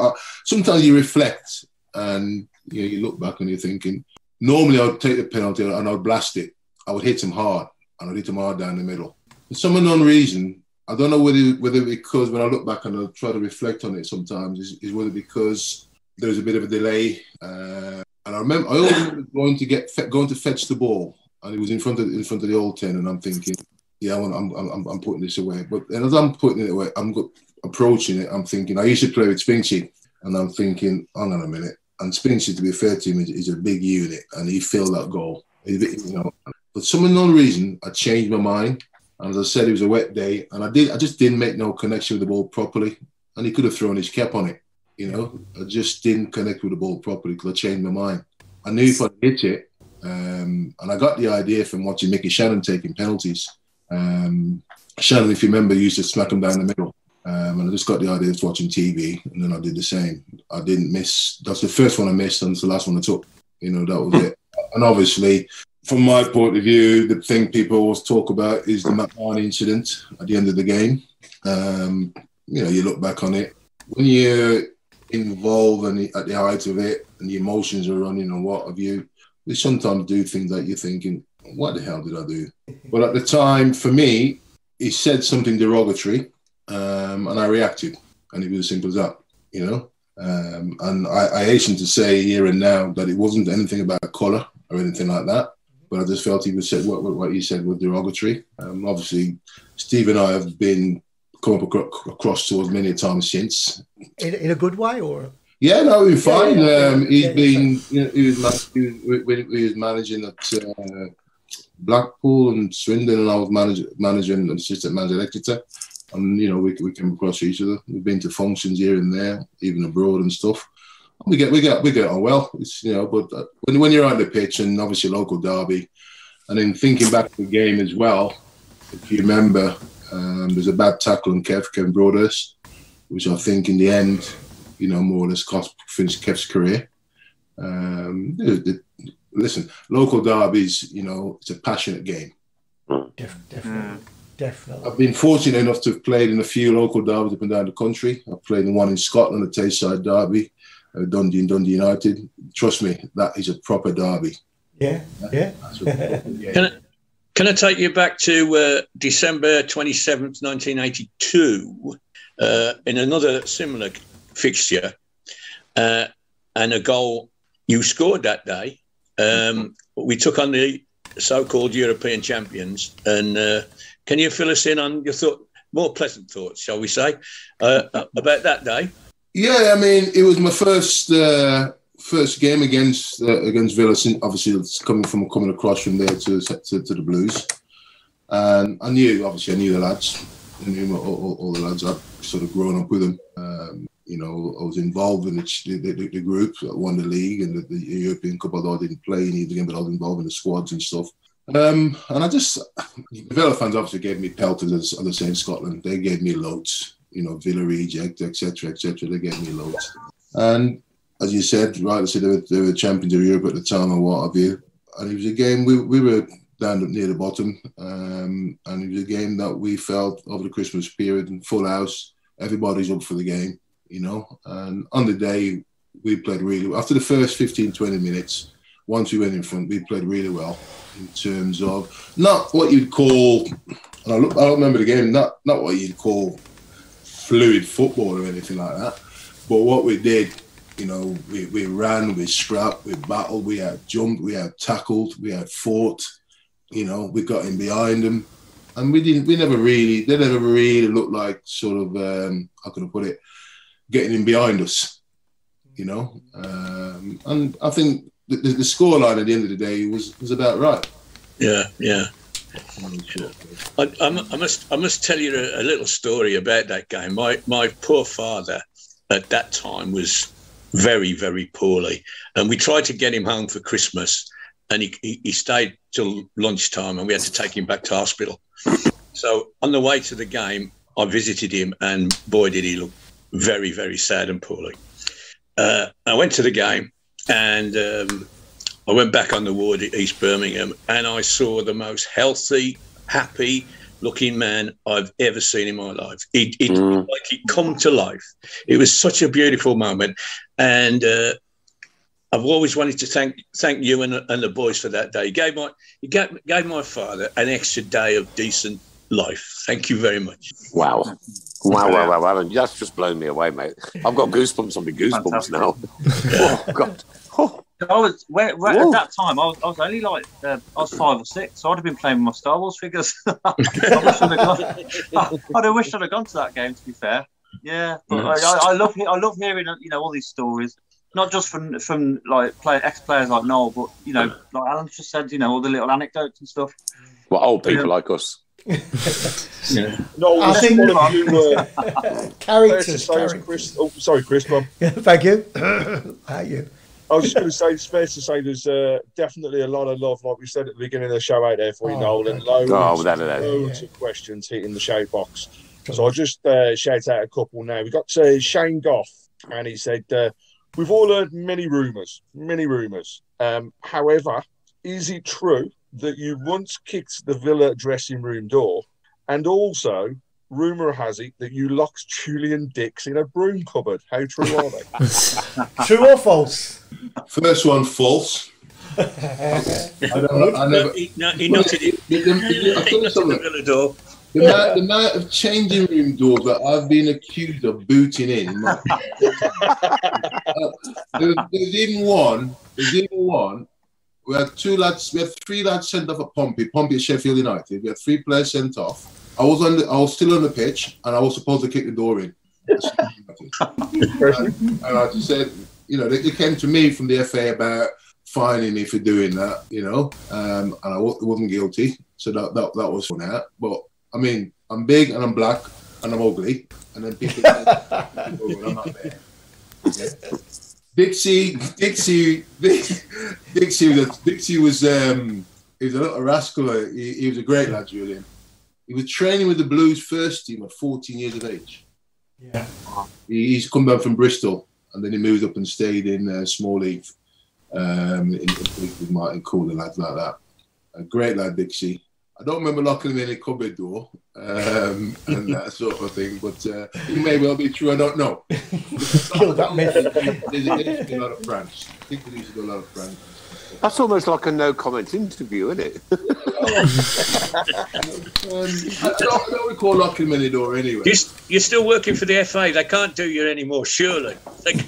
sometimes you reflect and you look back and you're thinking, normally I'd take the penalty and I'd blast it. I would hit him hard. And I hit him hard down the middle. For some unknown reason, I don't know whether because when I look back and I try to reflect on it sometimes, is whether because there was a bit of a delay. And I always remember going to fetch the ball, and it was in front of the old 10. And I'm thinking, yeah, I'm putting this away. But and as I'm putting it away, approaching it. I'm thinking, I used to play with Spinchy, and I'm thinking, hang on a minute. And Spinchy, to be fair to him, is a big unit, and he filled that goal. But some unknown reason, I changed my mind. And as I said, it was a wet day, and I just didn't make no connection with the ball properly. And he could have thrown his cap on it. You know, I just didn't connect with the ball properly because I changed my mind. I knew if I hit it, and I got the idea from watching Mickey Shannon taking penalties. Shannon, if you remember, used to smack him down the middle. And I just got the idea of watching TV, and then I did the same. I didn't miss. That's the first one I missed, and it's the last one I took. You know, that was it. And obviously, from my point of view, the thing people always talk about is the McMahon incident at the end of the game. You know, you look back on it. When you're involved and at the height of it, and the emotions are running and what have you, they sometimes do things that you're thinking, what the hell did I do? But at the time, for me, he said something derogatory, and I reacted. And it was as simple as that, you know? And I hasten to say here and now that it wasn't anything about colour or anything like that. But I just felt he was said what he said was derogatory. Obviously, Steve and I have been come up across towards many a time since. In a good way, or? Yeah, no, we're fine. He was managing at Blackpool and Swindon, and I was managing and assistant manager at Exeter. And, you know, we came across each other. We've been to functions here and there, even abroad and stuff. We get on well, it's, you know. But when you're on the pitch, and obviously local derby, and then thinking back to the game as well, if you remember, there's a bad tackle on Ken Broadhurst, which I think in the end, you know, more or less finished Kev's career. Listen, local derbies, you know, it's a passionate game. Definitely. I've been fortunate enough to have played in a few local derbies up and down the country. I've played in one in Scotland, a Tayside derby. Dundee and Dundee United. Trust me, that is a proper derby. Yeah, yeah. Can I take you back to December 27th, 1982, in another similar fixture, and a goal you scored that day. We took on the so-called European champions, and can you fill us in on your more pleasant thoughts, shall we say, about that day? Yeah, I mean, it was my first game against Villa. Obviously, it's coming across from there to the Blues, and I knew the lads. I knew all the lads. I'd sort of grown up with them. You know, I was involved in the group that won the league and the European Cup. Although I didn't play in either game, but I was involved in the squads and stuff. And I just, the Villa fans obviously gave me pelters, as I say, in Scotland. They gave me loads. You know, Villa reject, etc., etc. They gave me loads. And as you said, rightly said, they were champions of Europe at the time and what have you. And it was a game, we were down near the bottom. And it was a game that we felt over the Christmas period, full house, everybody's up for the game, you know. And on the day, we played really well. After the first 15, 20 minutes, once we went in front, we played really well in terms of not what you'd call, and I remember the game, not what you'd call fluid football or anything like that, but what we did, you know, we ran, we scrapped, we battled, we had jumped, we had tackled, we had fought, you know, we got in behind them, and they never really looked like sort of how can I put it, getting in behind us, you know, and I think the scoreline at the end of the day was about right. Yeah, yeah. I must tell you a little story about that game. My poor father at that time was very, very poorly, and we tried to get him home for Christmas, and he stayed till lunchtime, and we had to take him back to hospital. So on the way to the game, I visited him, and boy, did he look very, very sad and poorly. I went to the game, and I went back on the ward at East Birmingham, and I saw the most healthy, happy-looking man I've ever seen in my life. Like he'd come to life. It was such a beautiful moment, and I've always wanted to thank you and the boys for that day. He gave my father an extra day of decent life. Thank you very much. Wow. Wow, wow, wow, Alan. That's just blown me away, mate. I've got goosebumps on my goosebumps now. Oh, God. Oh. I was at that time. I was only like I was 5 or 6, so I'd have been playing with my Star Wars figures. I wish I'd have gone to that game. To be fair, yeah. But I love hearing all these stories, not just from like ex-players like Noel, but like Alan just said, all the little anecdotes and stuff. Well, old people like us. Yeah. No, I think one of you characters. Chris. Oh, sorry, Chris. Bob. Thank you. Thank you. I was just going to say, it's fair to say there's definitely a lot of love, like we said at the beginning of the show, out there for you, Noel, and loads of questions hitting the show box. So I'll just shout out a couple now. We got to Shane Goff, and he said, we've all heard many rumours. However, is it true that you once kicked the Villa dressing room door, and also... rumour has it that you locked Julian Dix in a broom cupboard. How true are they? True or false? First one, false. The amount of changing room doors that I've been accused of booting in. There's even one. We had three lads sent off at Pompey at Sheffield United. We had 3 players sent off. I was still on the pitch, and I was supposed to kick the door in. And I just said, they came to me from the FA about fining me for doing that, and I wasn't guilty, so that was fun out. But I mean, I'm big and I'm black and I'm ugly, and then people said, I'm not there. Yeah. Dixie was a little rascal. He was a great lad, Julian. He was training with the Blues first team at 14 years of age. Yeah, he's come down from Bristol, and then he moved up and stayed in small league with Martin Cooler, lads like that. A great lad, Dixie. I don't remember locking him in a cupboard door and that sort of thing, but it may well be true. I don't know. Kill that myth. He used to go out of France. I think he used to go out of France. That's almost like a no-comment interview, isn't it? I don't recall locking him in the door anyway. You're still working for the FA. They can't do you anymore, surely.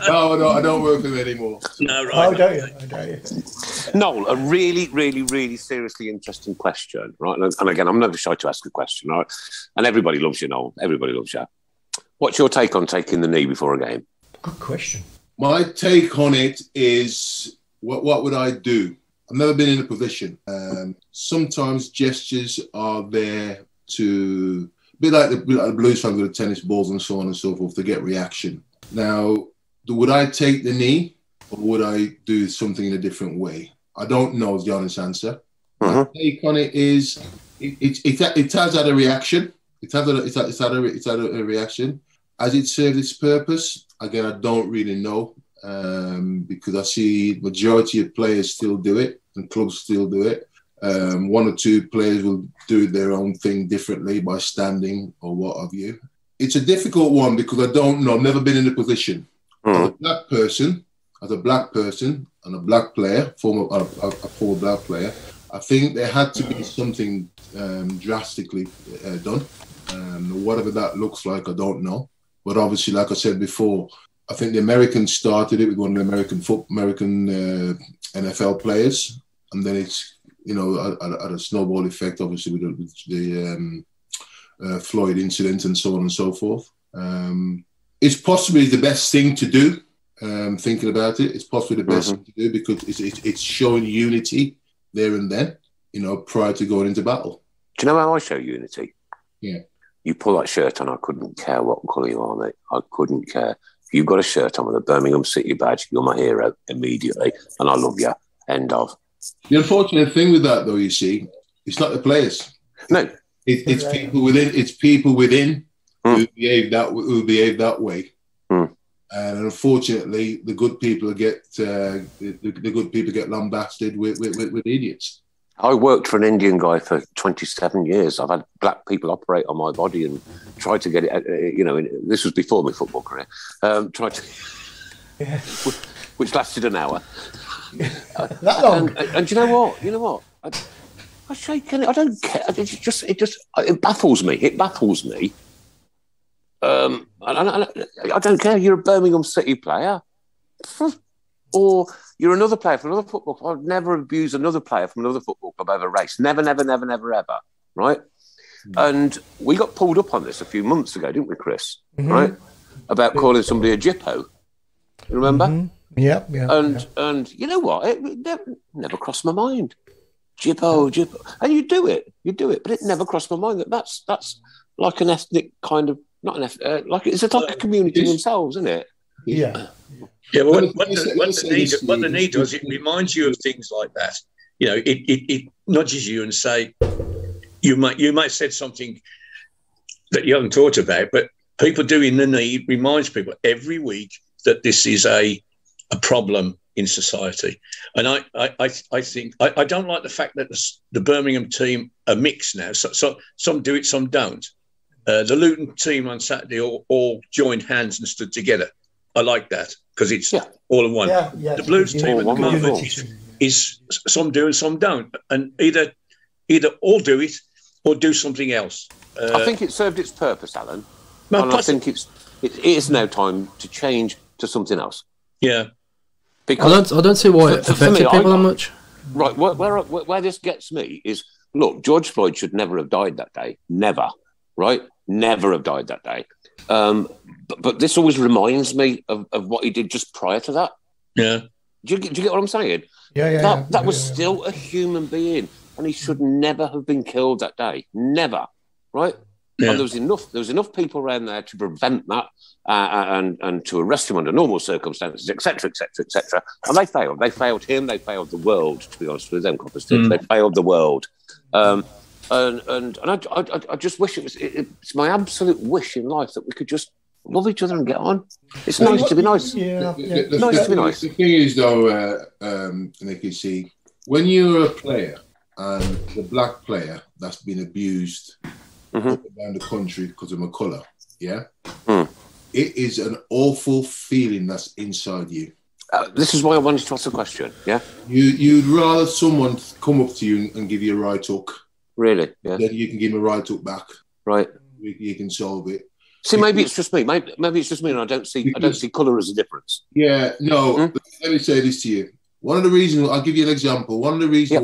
No, I don't work for them anymore. No, right. I don't. Noel, a really, really, really seriously interesting question, right? And again, I'm never shy to ask a question, right? And everybody loves you, Noel. Everybody loves you. What's your take on taking the knee before a game? Good question. My take on it is... What would I do? I've never been in a position. Sometimes gestures are there to be like the Blues fans with the tennis balls and so on and so forth to get reaction. Now, would I take the knee, or would I do something in a different way? I don't know is the honest answer. My take on it is it has had a reaction. It's had a reaction. Has it served its purpose? Again, I don't really know. Because I see majority of players still do it, and clubs still do it. 1 or 2 players will do their own thing differently by standing or what have you. It's a difficult one because I don't know. I've never been in a position. As a black person and a black player, former black player, I think there had to be something drastically done. Whatever that looks like, I don't know. But obviously, like I said before, I think the Americans started it with one of the American NFL players, and then it's had a snowball effect, obviously with the Floyd incident and so on and so forth. It's possibly the best thing to do. thinking about it, it's possibly the best thing to do, because it's showing unity there and then, you know, prior to going into battle. Do you know how I show unity? Yeah. You pull that shirt on, I couldn't care what colour you are, mate. I couldn't care. If you've got a shirt on with a Birmingham City badge, you're my hero immediately, and I love you. End of. The unfortunate thing with that, though, you see, it's not the players. No. It's people within. It's people within who behave that way. And unfortunately, the good people get lambasted with idiots. I worked for an Indian guy for 27 years. I've had black people operate on my body and tried to get it. You know, this was before my football career. Which lasted an hour. That long. And do you know what? I shake it. I don't care. It baffles me. I don't care. You're a Birmingham City player, or you're another player from another football club. I'd never abuse another player from another football club over a race. Never, ever. Right? And we got pulled up on this a few months ago, didn't we, Chris? Right? About calling somebody a gyppo. You remember? And you know what? It never crossed my mind. Gyppo. And you do it, but it never crossed my mind that's like an ethnic kind of, not an ethnic, like a community themselves, isn't it? Yeah. Yeah, well, what the knee does, it reminds you of things like that. You know, it nudges you and say, you might have said something that you haven't thought about, but people doing the knee reminds people every week that this is a problem in society. And I think I don't like the fact that the Birmingham team are mixed now. So some do it, some don't. The Luton team on Saturday all joined hands and stood together. I like that, because it's all in one. The Blues team at the moment is some do and some don't. And either all do it or do something else. I think it served its purpose, Alan. And I think it is now time to change to something else. Yeah. Because I don't see why it affected people that much. Right, where this gets me is, look, George Floyd should never have died that day. Never, right? Never have died that day. But this always reminds me of what he did just prior to that. Yeah. Do you get what I'm saying? Yeah. That was still a human being, and he should never have been killed that day. Never, right? Yeah. And there was enough people around there to prevent that and to arrest him under normal circumstances, etc., etc., etc. And they failed. They failed him. They failed the world, to be honest with them. They failed the world. And I just wish it's my absolute wish in life that we could just love each other and get on. It's nice to be nice. Yeah. Nice to be nice. The thing is, though, Nick, you see, when you're a player and the black player that's been abused around the country because of my colour, it is an awful feeling that's inside you. This is why I wanted to ask a question, yeah? You'd rather someone come up to you and give you a right hook. Really? Yeah. Then you can give them a right hook back. Right. You can solve it. See, maybe it's just me. Maybe it's just me and I don't see colour as a difference. Yeah, no. Let me say this to you. One of the reasons, I'll give you an example. One of the reasons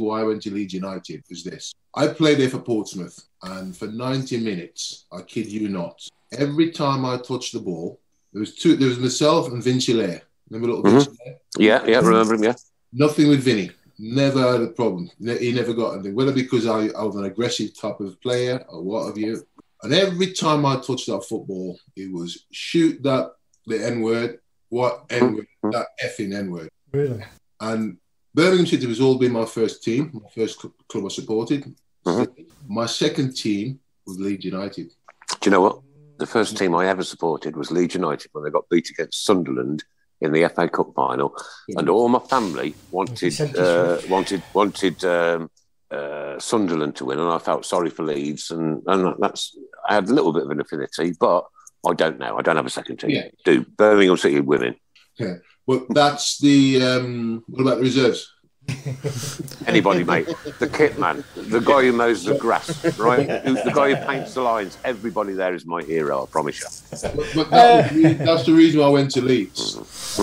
why I went to Leeds United is this. I played there for Portsmouth, and for 90 minutes, I kid you not, every time I touched the ball, there was myself and Vinci Lair. Remember little Vinci Lair? Yeah, remember him, yeah. Nothing with Vinny. Never had a problem. He never got anything. Whether because I was an aggressive type of player or what have you. And every time I touched that football, it was shoot that, the N-word, what N-word, that effing N-word. Really? And Birmingham City was all been my first team, my first club I supported. My second team was Leeds United. Do you know what? The first team I ever supported was Leeds United when they got beat against Sunderland in the FA Cup final, and all my family wanted Sunderland to win, and I felt sorry for Leeds, and that's, I had a little bit of an affinity, but I don't know. I don't have a second team. Yeah. Do Birmingham City women? Yeah. Well, that's the. What about the reserves? Anybody, mate. The kit man, the guy who mows the grass, right? Who's the guy who paints the lines. Everybody there is my hero, I promise you. But that's the reason why I went to Leeds.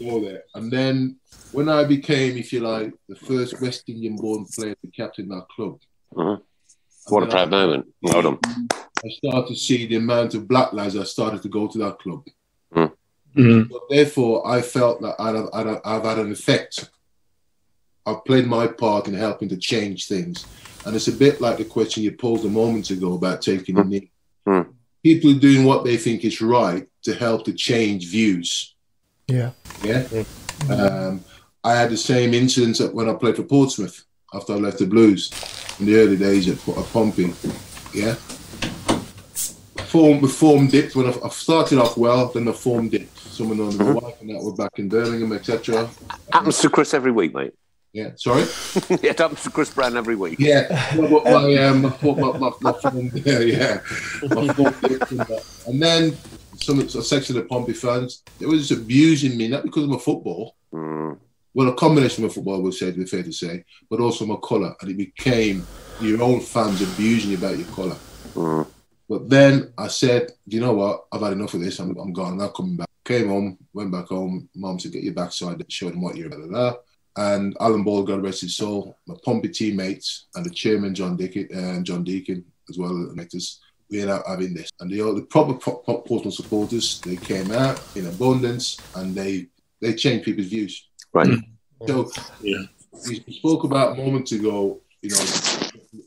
There. And then when I became, if you like, the first West Indian-born player to captain that club. What a proud moment. Well done. I started to see the amount of black lads that started to go to that club. But therefore, I felt that I've had an effect. I've played my part in helping to change things. And it's a bit like the question you posed a moment ago about taking a knee. People are doing what they think is right to help to change views. Yeah. Yeah. I had the same incident when I played for Portsmouth after I left the Blues in the early days at Pompey. Yeah. Form dipped when I started off well, then the form dipped. Someone on the wife and that were back in Birmingham, etc. Happens to Chris every week, mate. Yeah, sorry? Yeah, it happens to Chris Brown every week. Yeah, well, my form, yeah, my form dipped. And then a section of the Pompey fans, they were just abusing me, not because of my football, well, a combination of football, we'll fair to say, but also my colour, and it became your own fans abusing you about your colour. But then I said, you know what, I've had enough of this, I'm gone, I'm not coming back. Came home, went back home, Mum said, get your backside, showed them what you're about. And Alan Ball, God rest his soul, my Pompey teammates, and the chairman, John Deacon, as well as the directors, we ended up having this. And the proper Portsmouth supporters, they came out in abundance, and they changed people's views. Right. So, yeah. We spoke about moments ago, you know,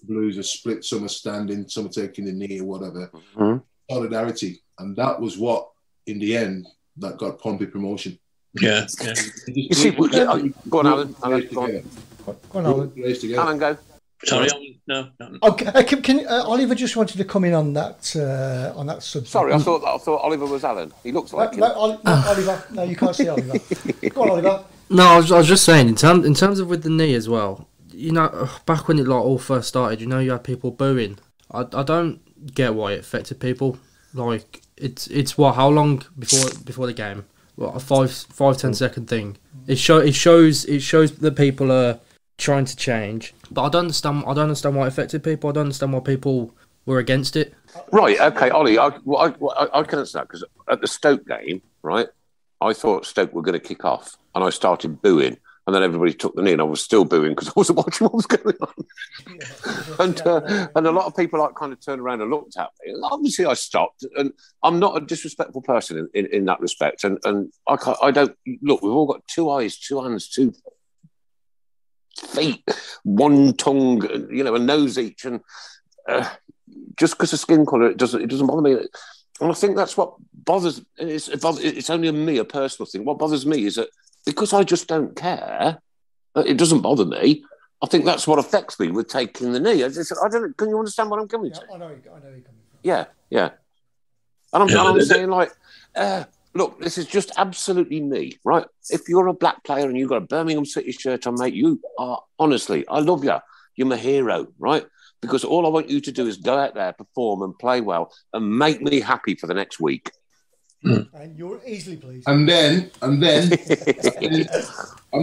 Blues are split, some are standing, some are taking the knee or whatever. Solidarity. And that was what, in the end, that got Pompey promotion. Yeah. You see, go on, Alan. Alan, go. Sorry, no. Okay, Oliver just wanted to come in on that subject. Sorry, I thought Oliver was Alan. He looks like him. No, Oliver. No, you can't see Oliver. Go on, Oliver. No, I was just saying in terms of with the knee as well. You know, back when it like all first started, you know, you had people booing. I don't get why it affected people. Like it's what? How long before the game? What, a 5-10 second thing. It shows that people are trying to change, but I don't understand why it affected people. I don't understand why people were against it. Right, okay, Ollie, I can understand that, because at the Stoke game, right, I thought Stoke were going to kick off, and I started booing, and then everybody took the knee, and I was still booing because I wasn't watching what was going on. And a lot of people like kind of turned around and looked at me. And obviously, I stopped, and I'm not a disrespectful person in that respect. And I don't look. We've all got two eyes, two hands, two feet, one tongue, you know, a nose each, and just because of skin colour, it doesn't bother me. And I think that's what bothers. It's only a personal thing. What bothers me is that because I just don't care, it doesn't bother me. I think that's what affects me with taking the knee. I don't. Can you understand what I'm coming to? I know. I know you're coming from. Yeah, yeah. And I'm saying like. Look, this is just absolutely me, right? If you're a black player and you've got a Birmingham City shirt on, mate, you are, honestly, I love you. You're my hero, right? Because all I want you to do is go out there, perform and play well and make me happy for the next week. And you're easily pleased. And then I'm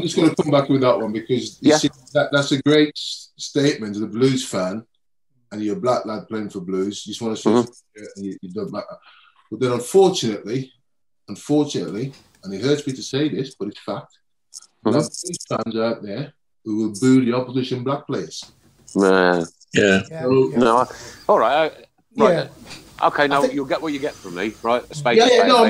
just going to come back with that one, because you see, that's a great statement as a Blues fan, and you're a black lad playing for Blues. You just want to see and you don't matter. But then unfortunately, and it hurts me to say this, but it's fact, there are these fans out there who will boo the opposition black players. All right. Okay, now you'll get what you get from me, right? I'm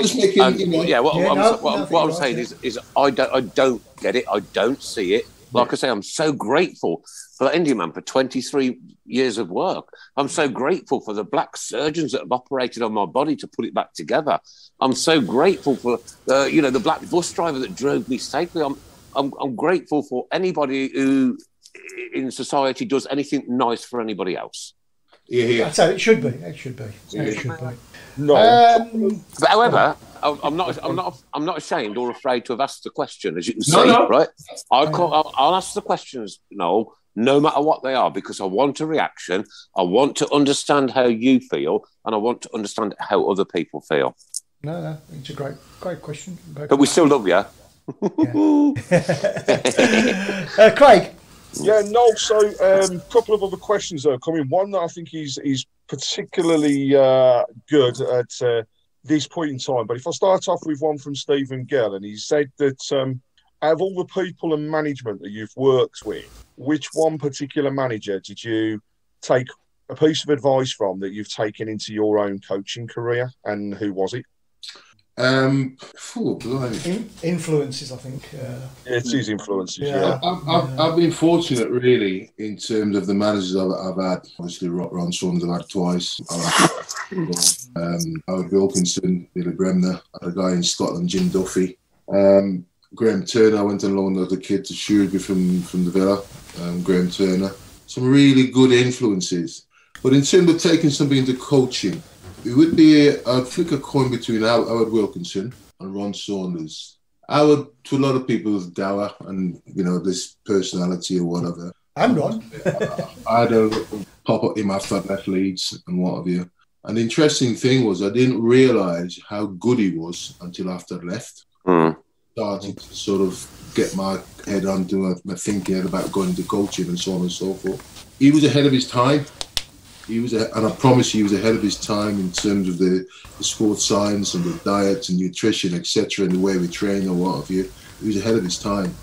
just making... I'm saying is I don't get it, I don't see it. Like I say, I'm so grateful for that Indian man for 23 years of work. I'm so grateful for the black surgeons that have operated on my body to put it back together. I'm so grateful for, you know, the black bus driver that drove me safely. I'm grateful for anybody who in society does anything nice for anybody else. Yeah. That's how it should be. It should be. No. But however, I'm not ashamed or afraid to have asked the question, as you can see, right? I'll ask the questions, Noel, no matter what they are, because I want a reaction. I want to understand how you feel, and I want to understand how other people feel. No, it's a great question. But we still love you. Yeah. Craig. Yeah, Noel. So, couple of other questions that are coming. One that I think he's particularly good at. This point in time, but if I start off with one from Stephen Gell, and he said that out of all the people and management that you've worked with, which one particular manager did you take a piece of advice from that you've taken into your own coaching career, and who was it? Influences, I think. It's his influences. Yeah. I've been fortunate, really, in terms of the managers I've had. Obviously, Ron Sons I've had twice. Howard Wilkinson, Billy Bremner, a guy in Scotland, Jim Duffy. Graham Turner, I went on loan as a kid to Shrewsbury from the Villa. Graham Turner. Some really good influences. But in terms of taking somebody into coaching, it would be I'd flick a coin between Howard Wilkinson and Ron Saunders. Howard, to a lot of people, is dour and, you know, this personality or whatever. I'm Ron. I had a pop up in my fat left Leeds and what have you. And the interesting thing was I didn't realise how good he was until after I left. Mm. Started to sort of get my head on, do my thinking about going into coaching and so on and so forth. He was ahead of his time. He was, and I promise you, he was ahead of his time in terms of the sports science and the diet and nutrition, etc., and the way we train or what have you. He was ahead of his time.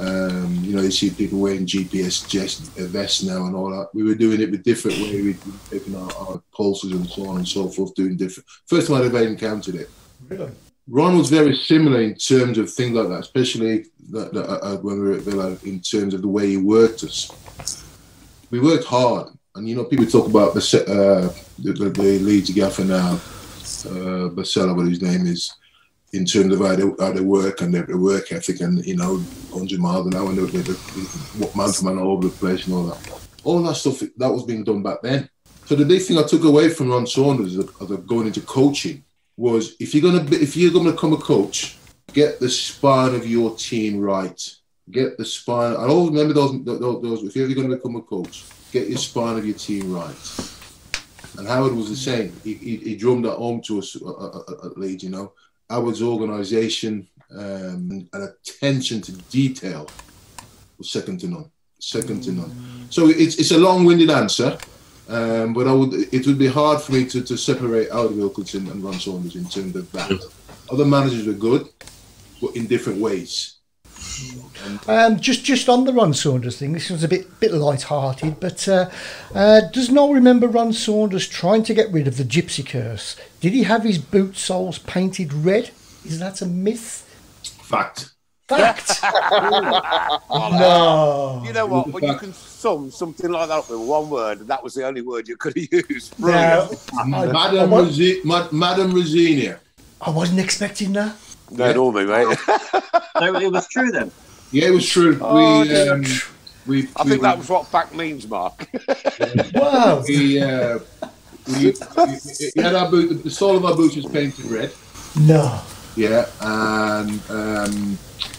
You know, you see people wearing GPS vests now and all that. We were doing it with different ways. We were taking our pulses and so on and so forth, doing different. First time I'd ever encountered it. Really? Ron was very similar in terms of things like that, especially when we were at Villa, in terms of the way he worked us. We worked hard. And, you know, people talk about the Leeds gaffer now, Basella, what his name is, in terms of how they work and their work ethic and, you know, 100 miles an hour and they're man to man all over the place and all that. All that stuff, that was being done back then. So the big thing I took away from Ron Saunders as going into coaching was if you're going to become a coach, get the spine of your team right. Get the spine. I always remember those if you're ever going to become a coach, get your spine of your team right. And Howard was the same. He drummed that home to us at Leeds, you know. Howard's organisation and attention to detail was second to none. Second to none. So it's a long-winded answer, but it would be hard for me to separate Howard Wilkinson and Ron Saunders in terms of that. Other managers were good, but in different ways. Just on the Ron Saunders thing, this was a bit light-hearted, but does Noel remember Ron Saunders trying to get rid of the gypsy curse? Did he have his boot soles painted red? Is that a myth? Fact. No. You know what? When you can sum something like that with one word, and that was the only word you could have used. Brilliant. No. Madam Rosinia. I wasn't expecting that. Don't know me, mate. So it was true then? Yeah, it was true. Oh, I think that was what fact means, Mark. Wow. We had our boot, the sole of our boots was painted red. No. Yeah, and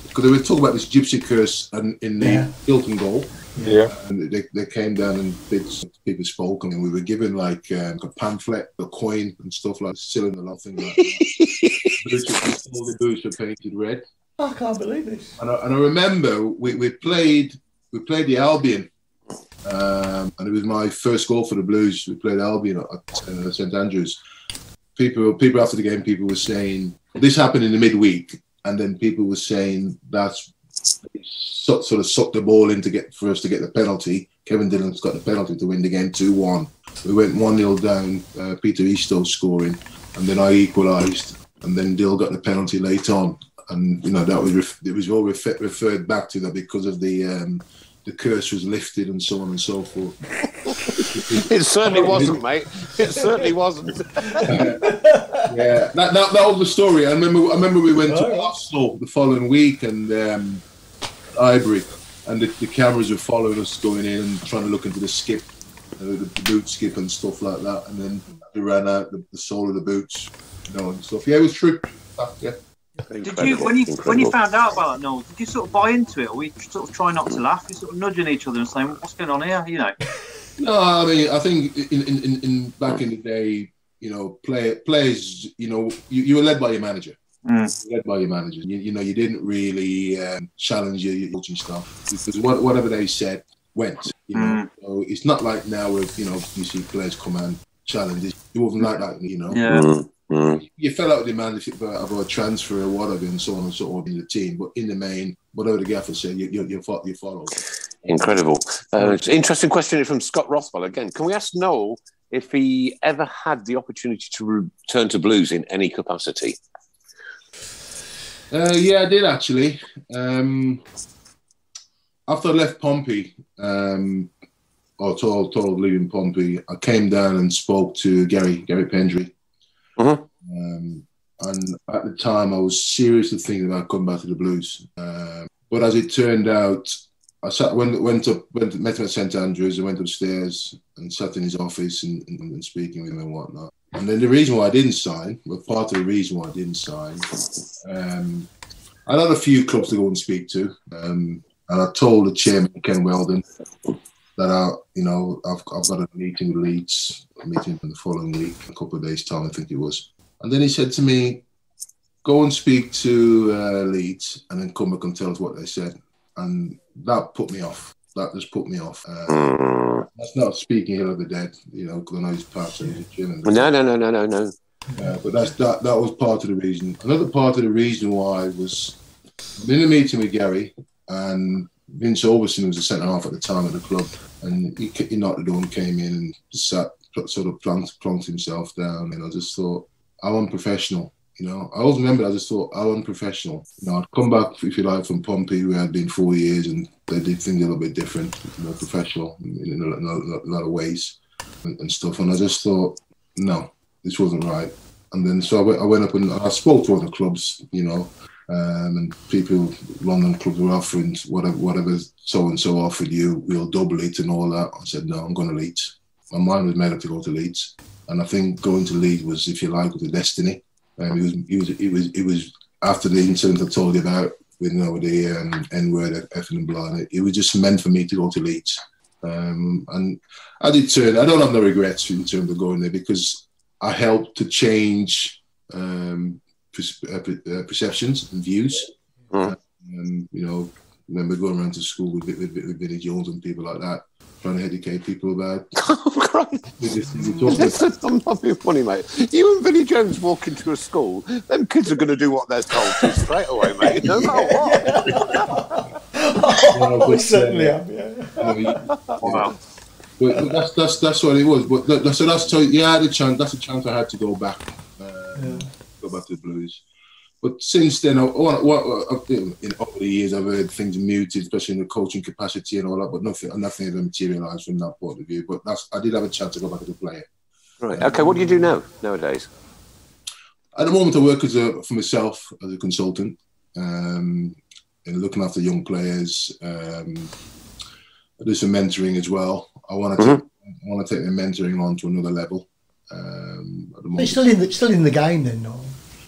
because they were talking about this gypsy curse in the Tilton goal. Yeah. And they came down and people spoke, and we were given like a pamphlet, a coin, and stuff like cylinder, nothing like that. All the boots were painted red. I can't believe this. And I remember we played the Albion, and it was my first goal for the Blues. We played Albion at St. Andrews. People after the game, people were saying this happened in the midweek, and then people were saying that's. Sort of sucked the ball in for us to get the penalty. Kevin Dillon's got the penalty to win the game 2-1. We went 1-0 down, Peter Eastoe scoring, and then I equalised, and then Dill got the penalty late on. And, you know, that was referred back to that because of the curse was lifted and so on and so forth. It certainly wasn't, mate. It certainly wasn't. Yeah, that was the story. I remember we went to Arsenal the following week and Ivory, and the cameras were following us going in and trying to look into the skip, the boot skip and stuff like that. And then they ran out the sole of the boots, you know, and stuff. Yeah, it was true. Yeah. When you found out about that, Noel, did you sort of buy into it, or were you sort of try not to laugh? You sort of nudging each other and saying, "What's going on here?" You know. No, I mean, I think in back in the day, you know, players, you know, you were led by your manager. Mm. Led by your manager. You know, you didn't really challenge your coaching staff because whatever they said went. You know, so it's not like now where, you know, you see players come and challenge. It wasn't like that, you know. Yeah. You fell out with the manager about a transfer or whatever and so on and so on in the team, but in the main, whatever the gaffer said, you followed. Incredible. It's an interesting question from Scott Rothwell again. Can we ask Noel if he ever had the opportunity to return to Blues in any capacity? Yeah, I did actually. After I left Pompey, or told leaving Pompey, I came down and spoke to Gary Pendry. Mm-hmm. And at the time, I was seriously thinking about coming back to the Blues. But as it turned out, I met him at St. Andrews. I went upstairs and sat in his office and speaking with him and whatnot. And then the reason why I didn't sign, well, part of the reason why I didn't sign, I had a few clubs to go and speak to. And I told the chairman, Ken Weldon, that I've got a meeting with Leeds, a meeting the following week, a couple of days' time, I think it was. And then he said to me, go and speak to Leeds and then come back and tell us what they said. And that put me off. That just put me off. That's not speaking ill of the dead, because I know he's passed and he's a gym. No. But that was part of the reason. Another part of the reason why was in a meeting with Gary, and Vince Overson was the centre-half at the time at the club, and he knocked the door and came in and sat, sort of plonked himself down, and I just thought, how unprofessional, I always remember, I just thought, how unprofessional. I'd come back, if you like, from Pompey, where I'd been 4 years, and they did things a little bit different, more professional in a lot of ways and stuff, and I just thought, no, this wasn't right. And then, so I went up and I spoke to other clubs, and people, London clubs were offering whatever so-and-so offered you, we'll double it and all that. I said, no, I'm going to Leeds. My mind was made up to go to Leeds. And I think going to Leeds was, if you like, the destiny. It was after the incident I told you about, with the N-word, effing and blimey, it was just meant for me to go to Leeds. And I don't have no regrets in terms of going there, because I helped to change perceptions and views. Mm. Remember going around to school with Vinnie Jones and people like that, trying to educate people about. Oh, Christ! I'm not being funny, mate. You and Vinnie Jones walk into a school, them kids are going to do what they're told to straight away, mate. No matter what. We certainly have. Yeah. Wow. But that's what it was. But I had a chance. That's a chance I had to go back. Go back to the Blues. But since then, over the years, I've heard things muted, especially in the coaching capacity and all that, but nothing ever materialised from that point of view. But I did have a chance to go back as a player. Right. Okay, what do you do nowadays? At the moment, I work for myself as a consultant, and looking after young players. I do some mentoring as well. I want to take the mentoring on to another level. At the moment, still in the game then, no?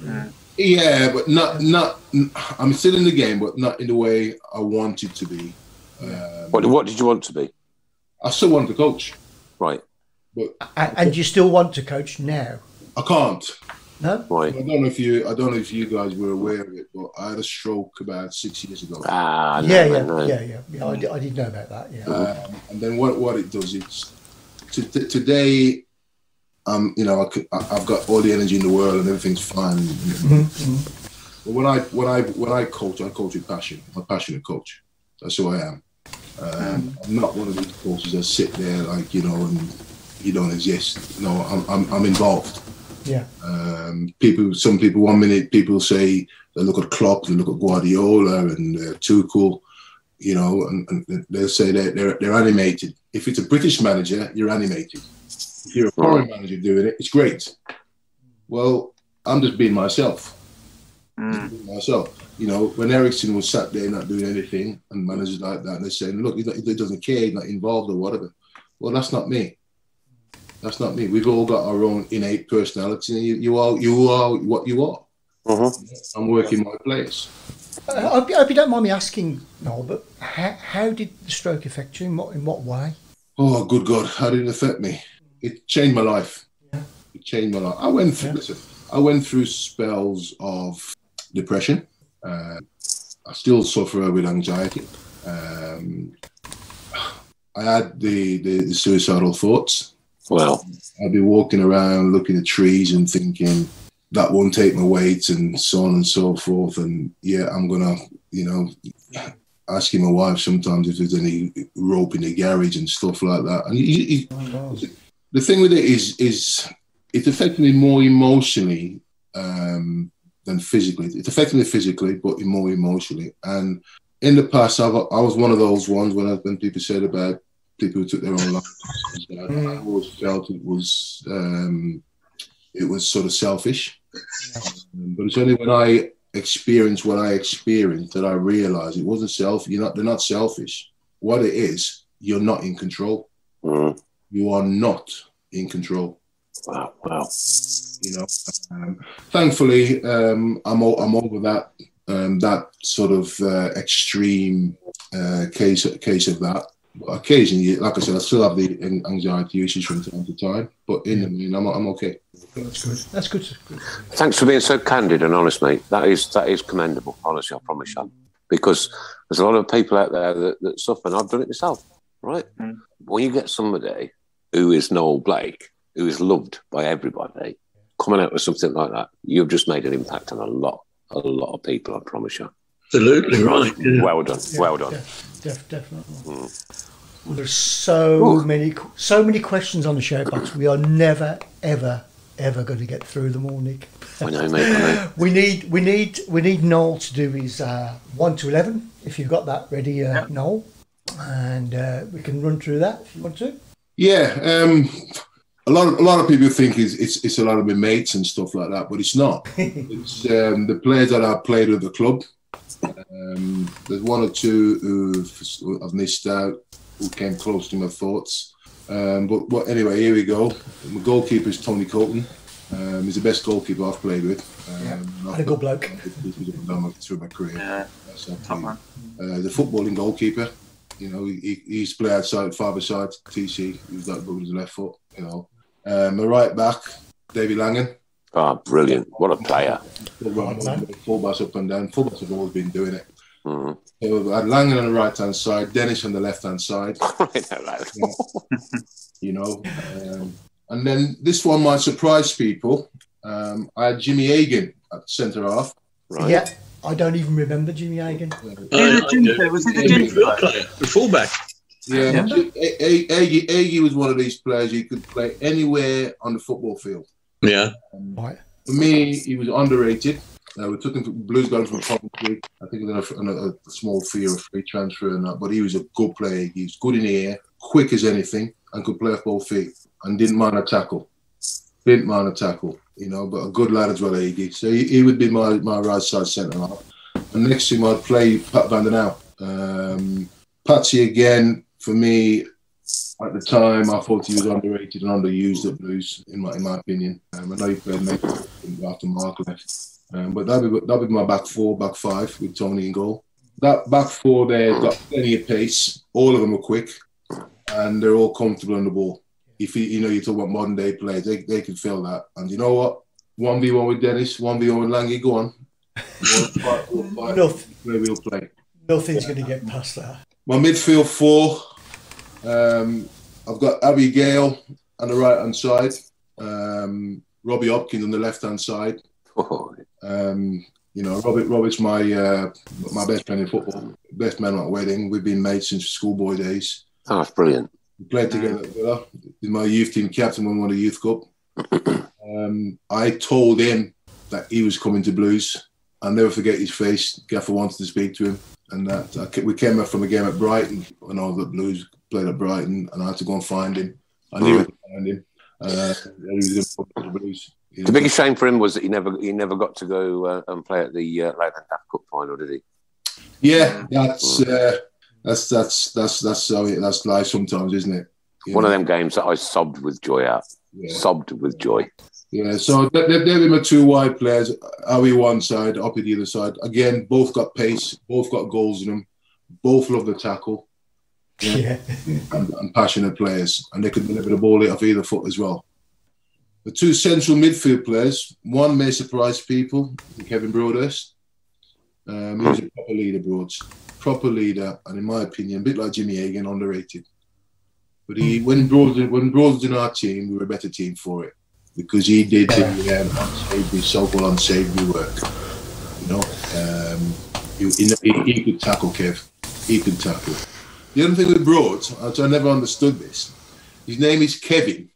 Yeah. Yeah, but not. I'm still in the game, but not in the way I wanted to be. What did you want to be? I still wanted to coach. Right. But and you still want to coach now? I can't. No. Right. I don't know if you guys were aware of it, but I had a stroke about 6 years ago. Ah, no, yeah. I did know about that. Yeah. And then what it does is today. I've got all the energy in the world and everything's fine. But when I coach, I coach with passion. I'm a passionate coach. That's who I am. I'm not one of these coaches that sit there like and you don't exist. No, I'm involved. Yeah. Some people 1 minute people say they look at Klopp, they look at Guardiola and Tuchel, and they'll say they're animated. If it's a British manager, you're animated. If you're a foreign manager doing it, it's great. Well, I'm just being myself. When Ericsson was sat there not doing anything, and managers like that, they're saying, look, he doesn't care, he's not involved or whatever. Well, that's not me. That's not me. We've all got our own innate personality, and you are what you are. I'm working my place. I hope you don't mind me asking, Noel, but how did the stroke affect you? In what way? Oh, good God, how did it affect me? It changed my life. Yeah. It changed my life. I went through spells of depression. I still suffer with anxiety. I had the suicidal thoughts. Wow. I'd be walking around looking at trees and thinking, that won't take my weight and so on and so forth. And yeah, I'm going to, asking my wife sometimes if there's any rope in the garage and stuff like that. And the thing with it is it affected me more emotionally than physically. It's affecting me physically, but more emotionally. And in the past, I was one of those ones when people said about people who took their own lives. I always felt it was sort of selfish. But it's only when I experienced what I experienced that I realised it wasn't selfish. They're not selfish. What it is, you're not in control. Mm. You are not in control. Wow. You know, thankfully, I'm over that that sort of extreme case of that. But occasionally, like I said, I still have the anxiety issues from time to time. But in the mean, I'm okay. That's good. That's good. Thanks for being so candid and honest, mate. That is commendable. Honestly, I promise you. Because there's a lot of people out there that suffer, and I've done it myself. Right? Mm. When you get somebody who is Noel Blake, who is loved by everybody, coming out with something like that, you've just made an impact on a lot of people, I promise you. Absolutely right. Yeah. Well done. Yeah, well done. Definitely. Mm. There's so many questions on the show box. We are never, ever going to get through them all, Nick. I know, mate. I know. We need Noel to do his 1 to 11. If you've got that ready, Noel, and we can run through that if you want to. Yeah. A lot of people think it's a lot of my mates and stuff like that, but it's not. It's the players that I've played with the club. There's one or two who I've missed out, who came close to my thoughts. But anyway, here we go. My goalkeeper is Tony Colton. He's the best goalkeeper I've played with. And a good bloke. He's done through my career. Yeah, top man. He's a footballing goalkeeper. You know, he used to play outside, 5-a-side, TC. He was that good with his left foot, you know. My right back, David Langen. Oh, brilliant. What a player. Fullbacks up and down. Fullbacks have always been doing it. Mm. So I had Langen on the right-hand side, Dennis on the left-hand side. You know. And then this one might surprise people. I had Jimmy Hagan at centre-half. Right. Yeah, I don't even remember Jimmy Hagan. Was it the Jimmy player? The fullback. Yeah, Aggie was one of these players who could play anywhere on the football field. Yeah. For me, he was underrated. We took him to Blues, got him from Coventry. I think it was a small fee or a free transfer and that, but he was a good player. He was good in the air, quick as anything, and could play off both feet and didn't mind a tackle. You know, but a good lad as well, Aggie. So he would be my right side centre half. And next to him, I'd play Pat Van der Nau. Patsy again, for me. At the time, I thought he was underrated and underused at Blues, in my opinion. I know he played after Mark left, but that'd be my back five with Tony in goal. That back four there's got plenty of pace. All of them are quick, and they're all comfortable on the ball. If you talk about modern day players, they can feel that. And you know what? 1v1 with Dennis, 1v1 with Lange. Go on. Five, we'll play. Nothing's going to get past that. My midfield four. I've got Abby Gale on the right-hand side, Robbie Hopkins on the left-hand side. You know, Robbie's my best man in football, best man at a wedding. We've been mates since schoolboy days. Oh, that's brilliant. We played together at Villa. He's my youth team captain when we won the Youth Cup. I told him that he was coming to Blues. I'll never forget his face. Gaffer wanted to speak to him. And we came up from a game at Brighton when all the Blues played at Brighton, and I had to go and find him. I knew I could find him. He was in the Blues. The biggest shame for him was that he never got to go and play at the Leyland Cup final, did he? Yeah, that's life sometimes, isn't it? You One know? Of them games that I sobbed with joy at. Yeah. Sobbed with joy. Yeah, so they've been my two wide players. Howie one side, Hoppy the other side. Again, both got pace, both got goals in them, both love the tackle. Yeah. And passionate players. And they could deliver the ball off either foot as well. The two central midfield players, one may surprise people, Kevin Broadhurst. He was a proper leader, Broads. Proper leader, and in my opinion, a bit like Jimmy Hagan, underrated. But when Broads was in our team, we were a better team for it. Because he did the so-called unsavory work, you know. He could tackle, Kev. He could tackle. The other thing with Broads, which I never understood this, his name is Kevin,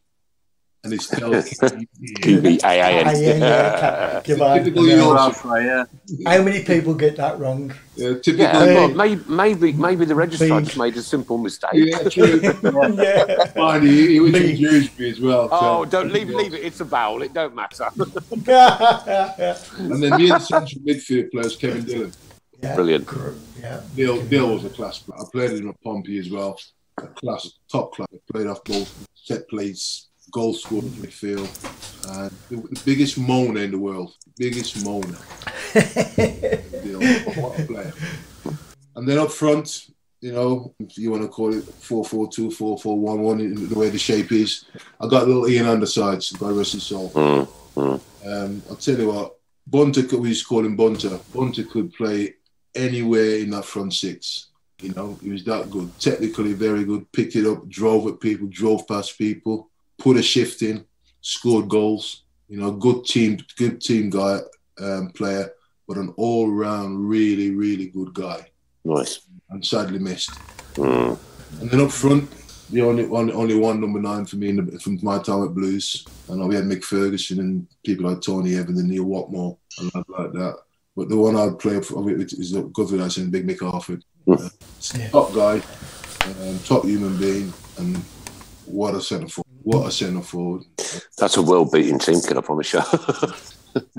and it's spelled QBAAN. How many people get that wrong? Maybe the registrar just made a simple mistake. Yeah, true. Fine, he was confused me as well. Oh, don't leave it. It's a vowel. It don't matter. And then the central midfield players, Kevin Dillon. Yeah. Brilliant. Yeah. Bill was a class player. I played him at Pompey as well. A class, top class. I played off ball, set plays, goal scored in midfield. The biggest moaner in the world. Biggest moaner. Bill, what a player. And then up front, you know, if you want to call it 4-4-2, 4-4-1-1, the way the shape is. I got little Ian Undersides, God rest his soul. I'll tell you what, Bunter, we used to call him Bunter. Bunter could play anywhere in that front six, you know, he was that good. Technically very good, picked it up, drove at people, drove past people, put a shift in, scored goals. You know, good team guy, player, but an all-round really, really good guy. Nice. And sadly missed. Mm. And then up front, the only one number 9 for me from my time at Blues. And we had Mick Ferguson and people like Tony Evans and Neil Watmore and lads like that. But the one I'd play for is Governor and Big Mick Harford. Top guy, top human being, and what a centre forward. What a centre forward. That's a well-beaten team, can I promise you?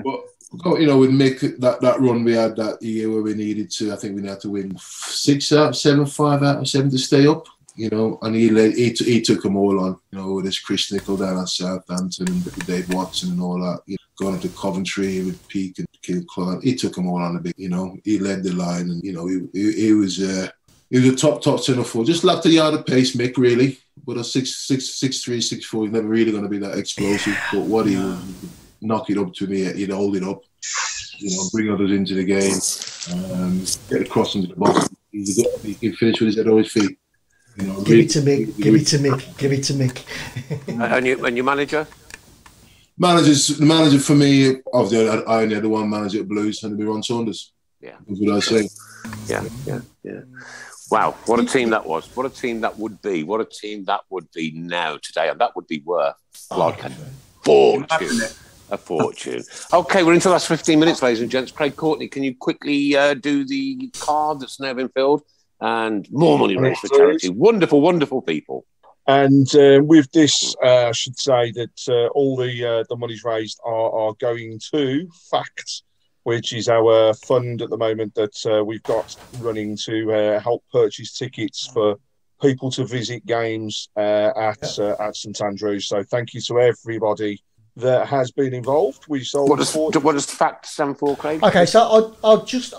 But, you know, with Mick, that run we had that year where we needed to, I think we had to win 5 out of 7 to stay up. You know, and he took them all on. You know, with his Chris Nicol down at Southampton and Dave Watson and all that. You know, going up to Coventry with Peake and King Clark, he took them all on a bit. You know, he led the line, and you know, he was a top centre forward. Just lacked a yard of pace, Mick, really. But a 6'3", 6'4", he's never really going to be that explosive. But what he would knock it up to me, he'd hold it up. You know, bring others into the game, get across into the box. He can finish with his head over his feet. You know, give it to Mick. And your manager? The manager for me, I only had the one manager at Blues, and it'd be Ron Saunders. Yeah. That's what I say. Yeah. Wow, what a team that was. What a team that would be. What a team that would be now, today. And that would be worth like a fortune. A fortune. Okay, we're into the last 15 minutes, ladies and gents. Craig Courtney, can you quickly do the card that's now been filled? And more money raised for charity. Wonderful, wonderful people. And with this, I should say that all the monies raised are going to FACT, which is our fund at the moment that we've got running to help purchase tickets for people to visit games at St. Andrews. So thank you to everybody that has been involved. We sold. What does FACT stand for, Craig? Okay, so I'll just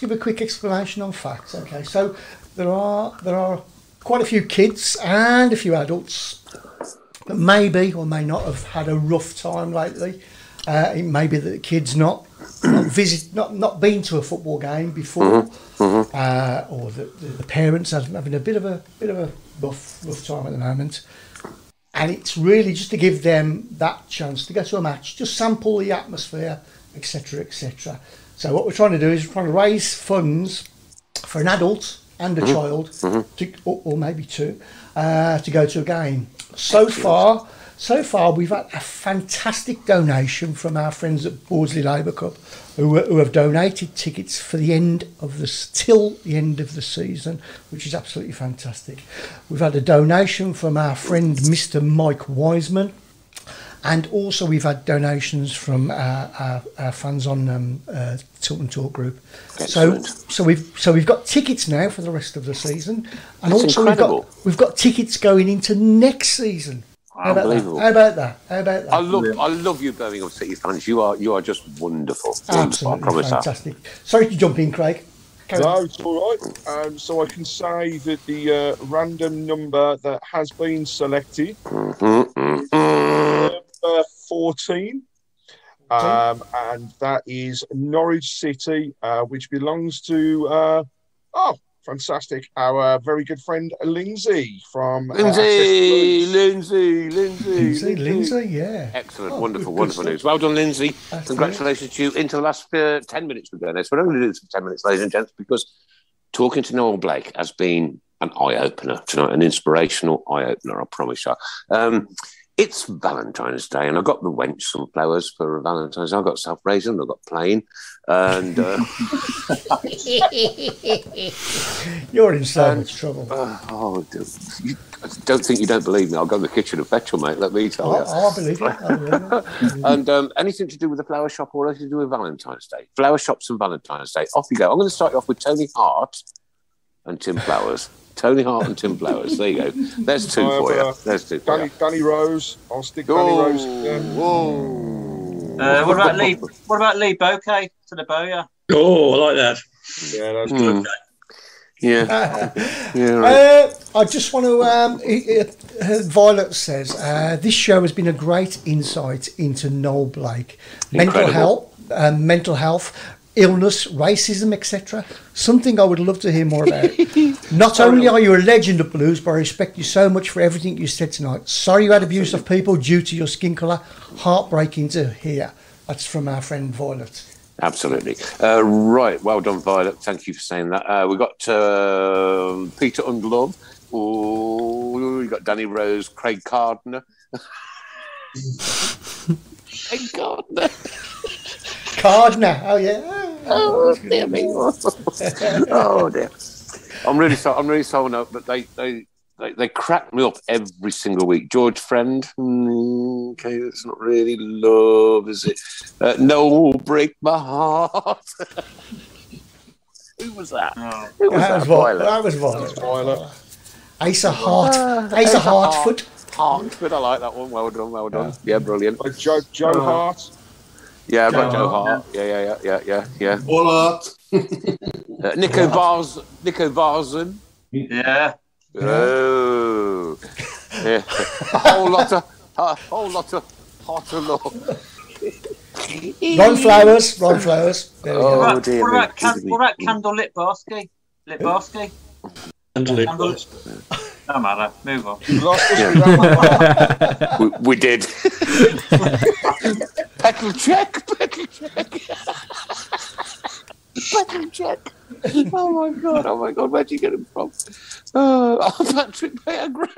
give a quick explanation on FACT. Okay, so there are quite a few kids and a few adults that maybe or may not have had a rough time lately. It may be that the kid's not been to a football game before, or the parents are having a bit of a rough time at the moment. And it's really just to give them that chance to go to a match, just sample the atmosphere, etc., etc. So what we're trying to do is we're trying to raise funds for an adult and a child, or maybe two, to go to a game. So far, we've had a fantastic donation from our friends at Bordesley Labour Cup, who have donated tickets for till the end of the season, which is absolutely fantastic. We've had a donation from our friend Mr. Mike Wiseman, and also we've had donations from our fans on Tilton Talk group. Excellent. So we've got tickets now for the rest of the season, and we've got tickets going into next season. Unbelievable. How about that? I love you, Birmingham City fans. You are just wonderful. Absolutely, I promise fantastic. That. Sorry to jump in, Craig. No, it's all right. So I can say that the random number that has been selected is number 14, and that is Norwich City, which belongs to fantastic, our very good friend Lindsay from... Lindsay, yeah. Excellent, wonderful news. Well done, Lindsay. Congratulations to you. Into the last 10 minutes we're going there. So we're only going to do this for 10 minutes, ladies and gents, because talking to Noel Blake has been an eye-opener tonight, an inspirational eye-opener, I promise you. it's Valentine's Day, and I got the wench some flowers for Valentine's. I got self-raising, and I got plain. And you're in so much trouble. Don't think you don't believe me. I'll go in the kitchen and fetch them, mate. Let me tell you. I believe it. And anything to do with the flower shop or anything to do with Valentine's Day. Flower shops and Valentine's Day. Off you go. I'm going to start you off with Tony Hart and Tim Flowers. Tony Hart and Tim Flowers. There you go. There's two for you. There's two. Danny Rose. I'll stick Danny Rose. Yeah. Whoa. What about Lee Bokeh to the Bowyer? Oh, I like that. Yeah, that's good. Yeah. I just want to. Violet says this show has been a great insight into Noel Blake, mental health. Illness, racism, etc. Something I would love to hear more about. Not only are you a legend of blues, but I respect you so much for everything you said tonight. Sorry you had abuse of people due to your skin colour. Heartbreaking to hear. That's from our friend Violet. Absolutely. Right, well done, Violet. Thank you for saying that. We've got Peter Unglove. Oh, we've got Danny Rose, Craig Gardner. Craig Gardner. Gardner. Oh, yeah. Oh dear me! Oh dear! I'm really sorry, but they crack me up every single week. George Friend, okay, that's not really love, is it? No, break my heart. Who was that? Oh. Who was that? That was Violet. Ace of Hartford. I like that one. Well done. Yeah, brilliant. Joe Hart. Yeah, but Joe Hart. Yeah. All Hart. Nico Varzen. Yeah. Oh. Yeah. A whole lot of hotter love. Ron Flowers. There we go. Dear. What about Candle Litbarski? No matter. Move on. We did. Petal check. Petal check. Oh my god. Where'd you get him from? Patrick Bayagre.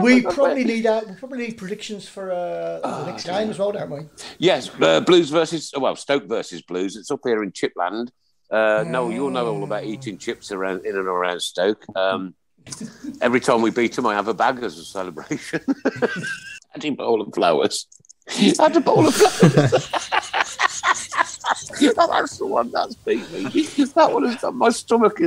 We probably need predictions for the next game as well, don't we? Yes, Blues versus Stoke versus Blues. It's up here in Chipland. Noel, you'll know all about eating chips in and around Stoke. Every time we beat them, I have a bag as a celebration. I had a bowl of flowers. That's the one that's beat me. That one has done my stomach. So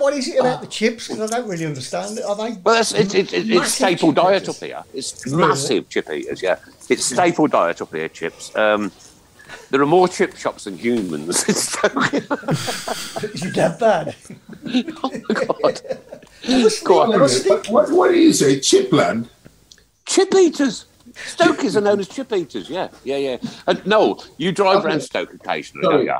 what is it about the chips? Because I don't really understand it. Are they? Well, it's staple diet up here. It's massive chip eaters. Yeah, it's staple diet up here. Chips. There are more chip shops than humans. You're that bad. Oh my god! What do you say? Chipland. Chip eaters. Stokers are known as chip eaters, yeah. And Noel, you drive around Stoke occasionally, don't you?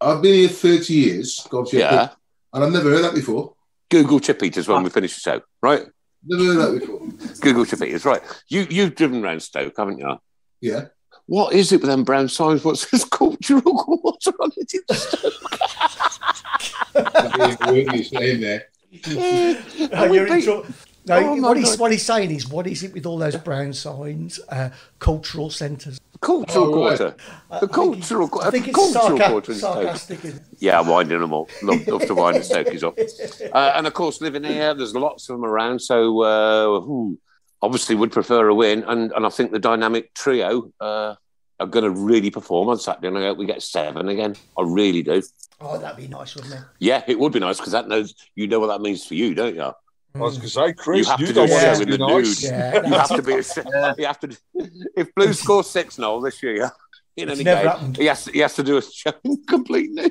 I've been here 30 years, and I've never heard that before. Google chip eaters when we finish the show, right? Never heard that before. Google chip eaters, right? You've driven around Stoke, haven't you? Yeah. What is it with them brown signs? What's this cultural water on it in Stoke? That is really saying there. You're in trouble. No, what he's saying is, what is it with all those brown signs, cultural centres? Cultural quarter. The cultural quarter. I think it's sarcastic. Yeah, I'm winding them up. Love to wind the Stokies up. And, of course, living here, there's lots of them around, so obviously would prefer a win. And I think the dynamic trio are going to really perform on Saturday, and I hope we get 7 again. I really do. Oh, that'd be nice, wouldn't it? Yeah, it would be nice, because you know what that means for you, don't you? I was going to say, Chris, you have to do a show in the nude. Yeah, you have to be a show. You have to. If Blues score 6-0 this year, in any game, he has to do a show in complete nude.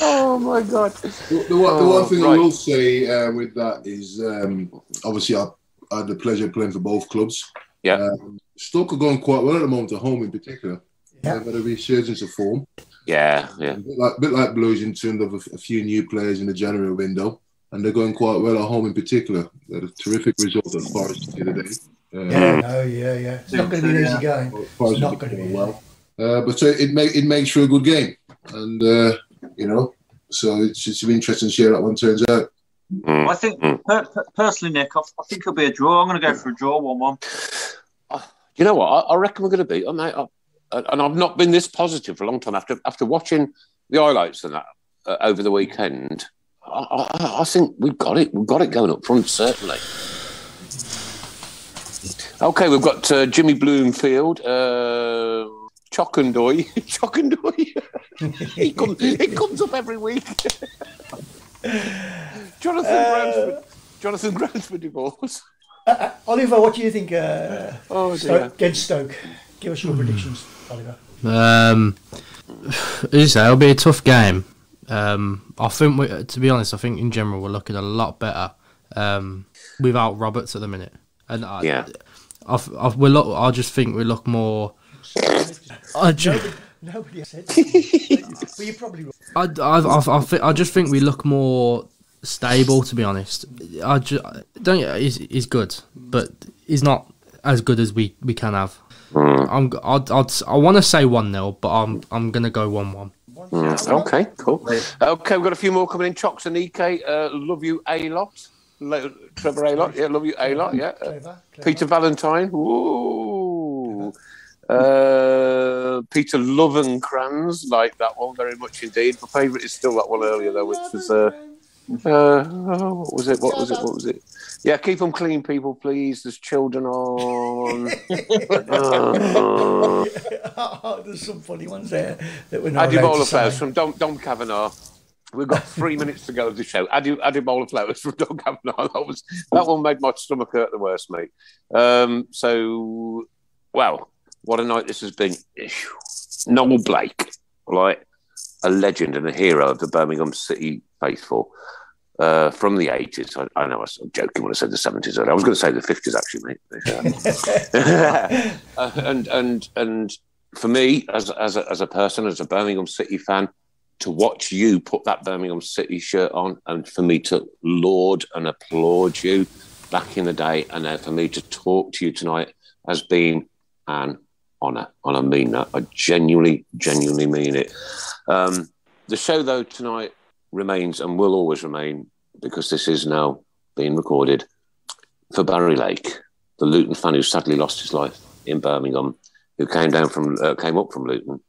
Oh my god! The one thing I will say with that is, obviously, I had the pleasure of playing for both clubs. Yeah, Stoke are going quite well at the moment at home, in particular. Yeah. They've had a resurgence of form. Yeah. A bit like Blues in terms of a few new players in the January window, and they're going quite well at home in particular. They had a terrific result at Forest the other day. It's not going to be an easy game. Forest is not going to be well. But so it makes for a good game, and you know. So it's going to be interesting to see how that one turns out. I think, personally, Nick, I think it'll be a draw. I'm going to go for a draw 1-1. You know what? I reckon we're going to beat them, mate. And I've not been this positive for a long time. After watching the highlights and that over the weekend, I think we've got it. We've got it going up front, certainly. Okay, we've got Jimmy Bloomfield, Chockendoy. It comes up every week. Jonathan Grant's for divorce. Oliver, what do you think against Stoke? Give us your predictions, Oliver. As you say, it'll be a tough game. I think, to be honest, I think in general we're looking a lot better without Roberts at the minute. And I just think we look more. Nobody has said that. Well, you're probably right. I just think we look more stable, to be honest. He's good, but he's not as good as we can have. I want to say 1-0, but I'm gonna go 1-1. Okay, cool. Okay, we've got a few more coming in. Chox and EK, love you a lot. Trevor a lot, yeah, love you a lot, yeah. Clever. Peter Valentine, ooh. Peter Lovenkranz, like that one very much indeed. My favourite is still that one earlier though, which was what was it? Yeah, keep them clean, people, please. There's children on. There's some funny ones there that we're not. Adibola Flowers from Dom Kavanagh. We've got 3 minutes to go of the show. Adibola Flowers from Dom Kavanagh. That one made my stomach hurt the worst, mate. So, well, what a night this has been. Noel Blake, right? A legend and a hero of the Birmingham City faithful. From the 80s. I know I was joking when I said the 70s. I was going to say the 50s, actually, mate. and for me, as a person, as a Birmingham City fan, to watch you put that Birmingham City shirt on and for me to laud and applaud you back in the day, and then for me to talk to you tonight has been an honour. And I mean that. I genuinely mean it. The show, though, tonight remains and will always remain, because this is now being recorded, for Barry Lake, the Luton fan who sadly lost his life in Birmingham, who came up from Luton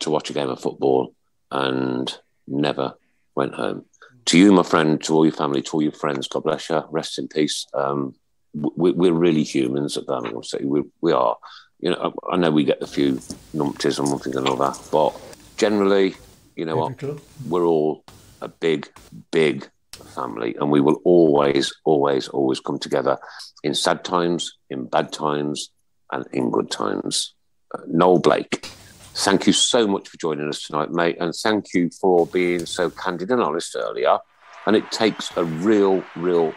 to watch a game of football and never went home. To you, my friend, to all your family, to all your friends, God bless you, rest in peace. We're really humans at Birmingham City. We are. You know, I know we get a few numpties and one thing and all that, but generally, you know what, we're all a big family, and we will always come together in sad times, in bad times, and in good times. Noel Blake, thank you so much for joining us tonight, mate, and thank you for being so candid and honest earlier. And it takes a real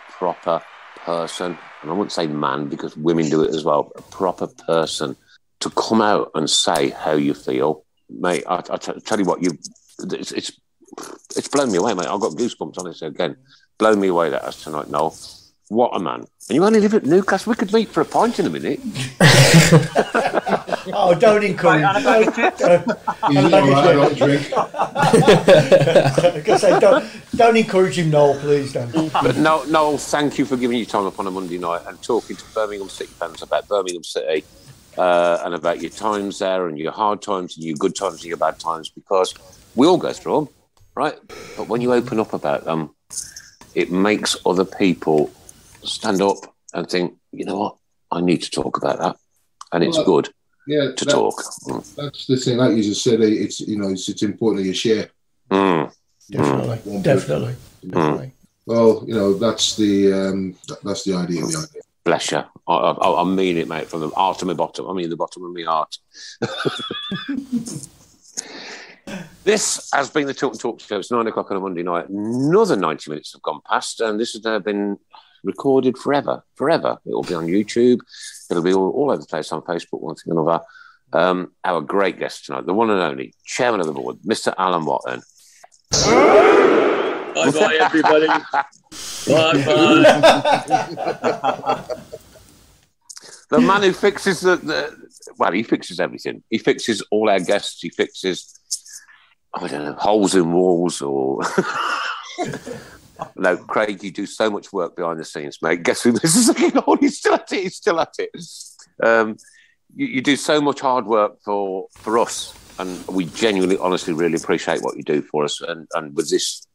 proper person, and I wouldn't say man because women do it as well, a proper person to come out and say how you feel. Mate, I tell you what, it's blown me away, mate. I've got goosebumps, honestly, again. Blown me away that us tonight, Noel. What a man. And you only live at Newcastle. We could meet for a pint in a minute. Oh, don't encourage. Don't encourage him, Noel, please, don't. But Noel, thank you for giving your time up on a Monday night and talking to Birmingham City fans about Birmingham City. And about your times there and your hard times and your good times and your bad times, because we all go through them, right? But when you open up about them, it makes other people stand up and think, you know what, I need to talk about that. And it's good to talk. That's the thing, like you just said, it's important that you share. Definitely. Well, you know, that's the idea behind it. Bless you. I mean it, mate, from the heart of my bottom. I mean the bottom of my heart. This has been the Tilton Talk Show. It's 9 o'clock on a Monday night. Another 90 minutes have gone past, and this has now been recorded forever. It will be on YouTube. It'll be all over the place on Facebook, one thing and another. Our great guest tonight, the one and only chairman of the board, Mr. Alan Watton. Bye-bye, everybody. Bye-bye. The man who fixes he fixes everything. He fixes all our guests. He fixes I don't know, holes in walls or... No, Craig, you do so much work behind the scenes, mate. Guess who this is again? Oh, he's still at it. He's still at it. You do so much hard work for us, and we genuinely, honestly, really appreciate what you do for us. And with this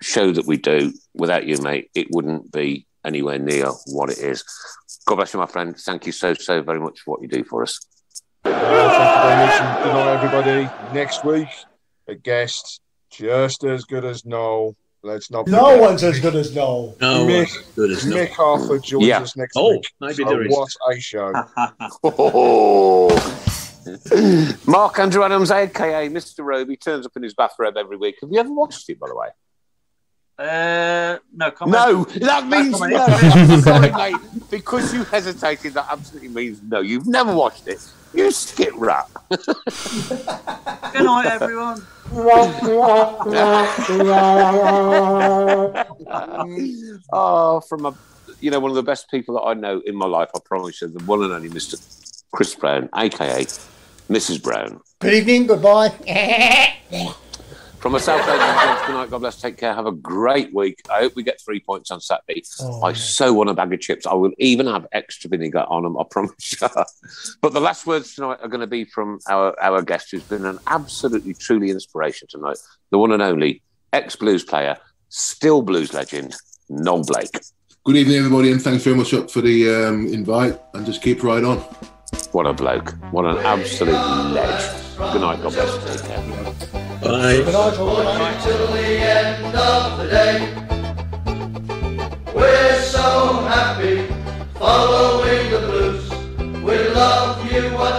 show that we do, without you, mate, it wouldn't be anywhere near what it is. God bless you, my friend. Thank you so, so very much for what you do for us. Thank you very much. Good night, everybody. Next week, a guest just as good as Noel. Let's not. No one's as good as Noel. No one's as good as Noel. Mick Arthur joins us next week. Maybe there is. What a show. Oh. Mark Andrew Adams, a.k.a. Mr. Roby, turns up in his bathrobe every week. Have you ever watched it, by the way? No comment. No, that means no. I'm sorry, mate. Because you hesitated, that absolutely means no. You've never watched it. You skip rap. Good night, everyone. From one of the best people that I know in my life, I promise you, the one and only Mr. Chris Brown, a.k.a. Mrs. Brown. Good evening, goodbye. From myself, ladies and gents, good night, God bless, take care, have a great week. I hope we get 3 points on Saturday. Oh, I so want a bag of chips. I will even have extra vinegar on them, I promise you. But the last words tonight are going to be from our guest, who's been an absolutely, truly inspiration tonight, the one and only ex-blues player, still blues legend, Noel Blake. Good evening, everybody, and thanks very much for the invite, and just keep right on. What a bloke. What an absolute ledge. Good night, God bless. Take care. Bye. Bye. Till the end of the day, we're so happy following the blues. We love you.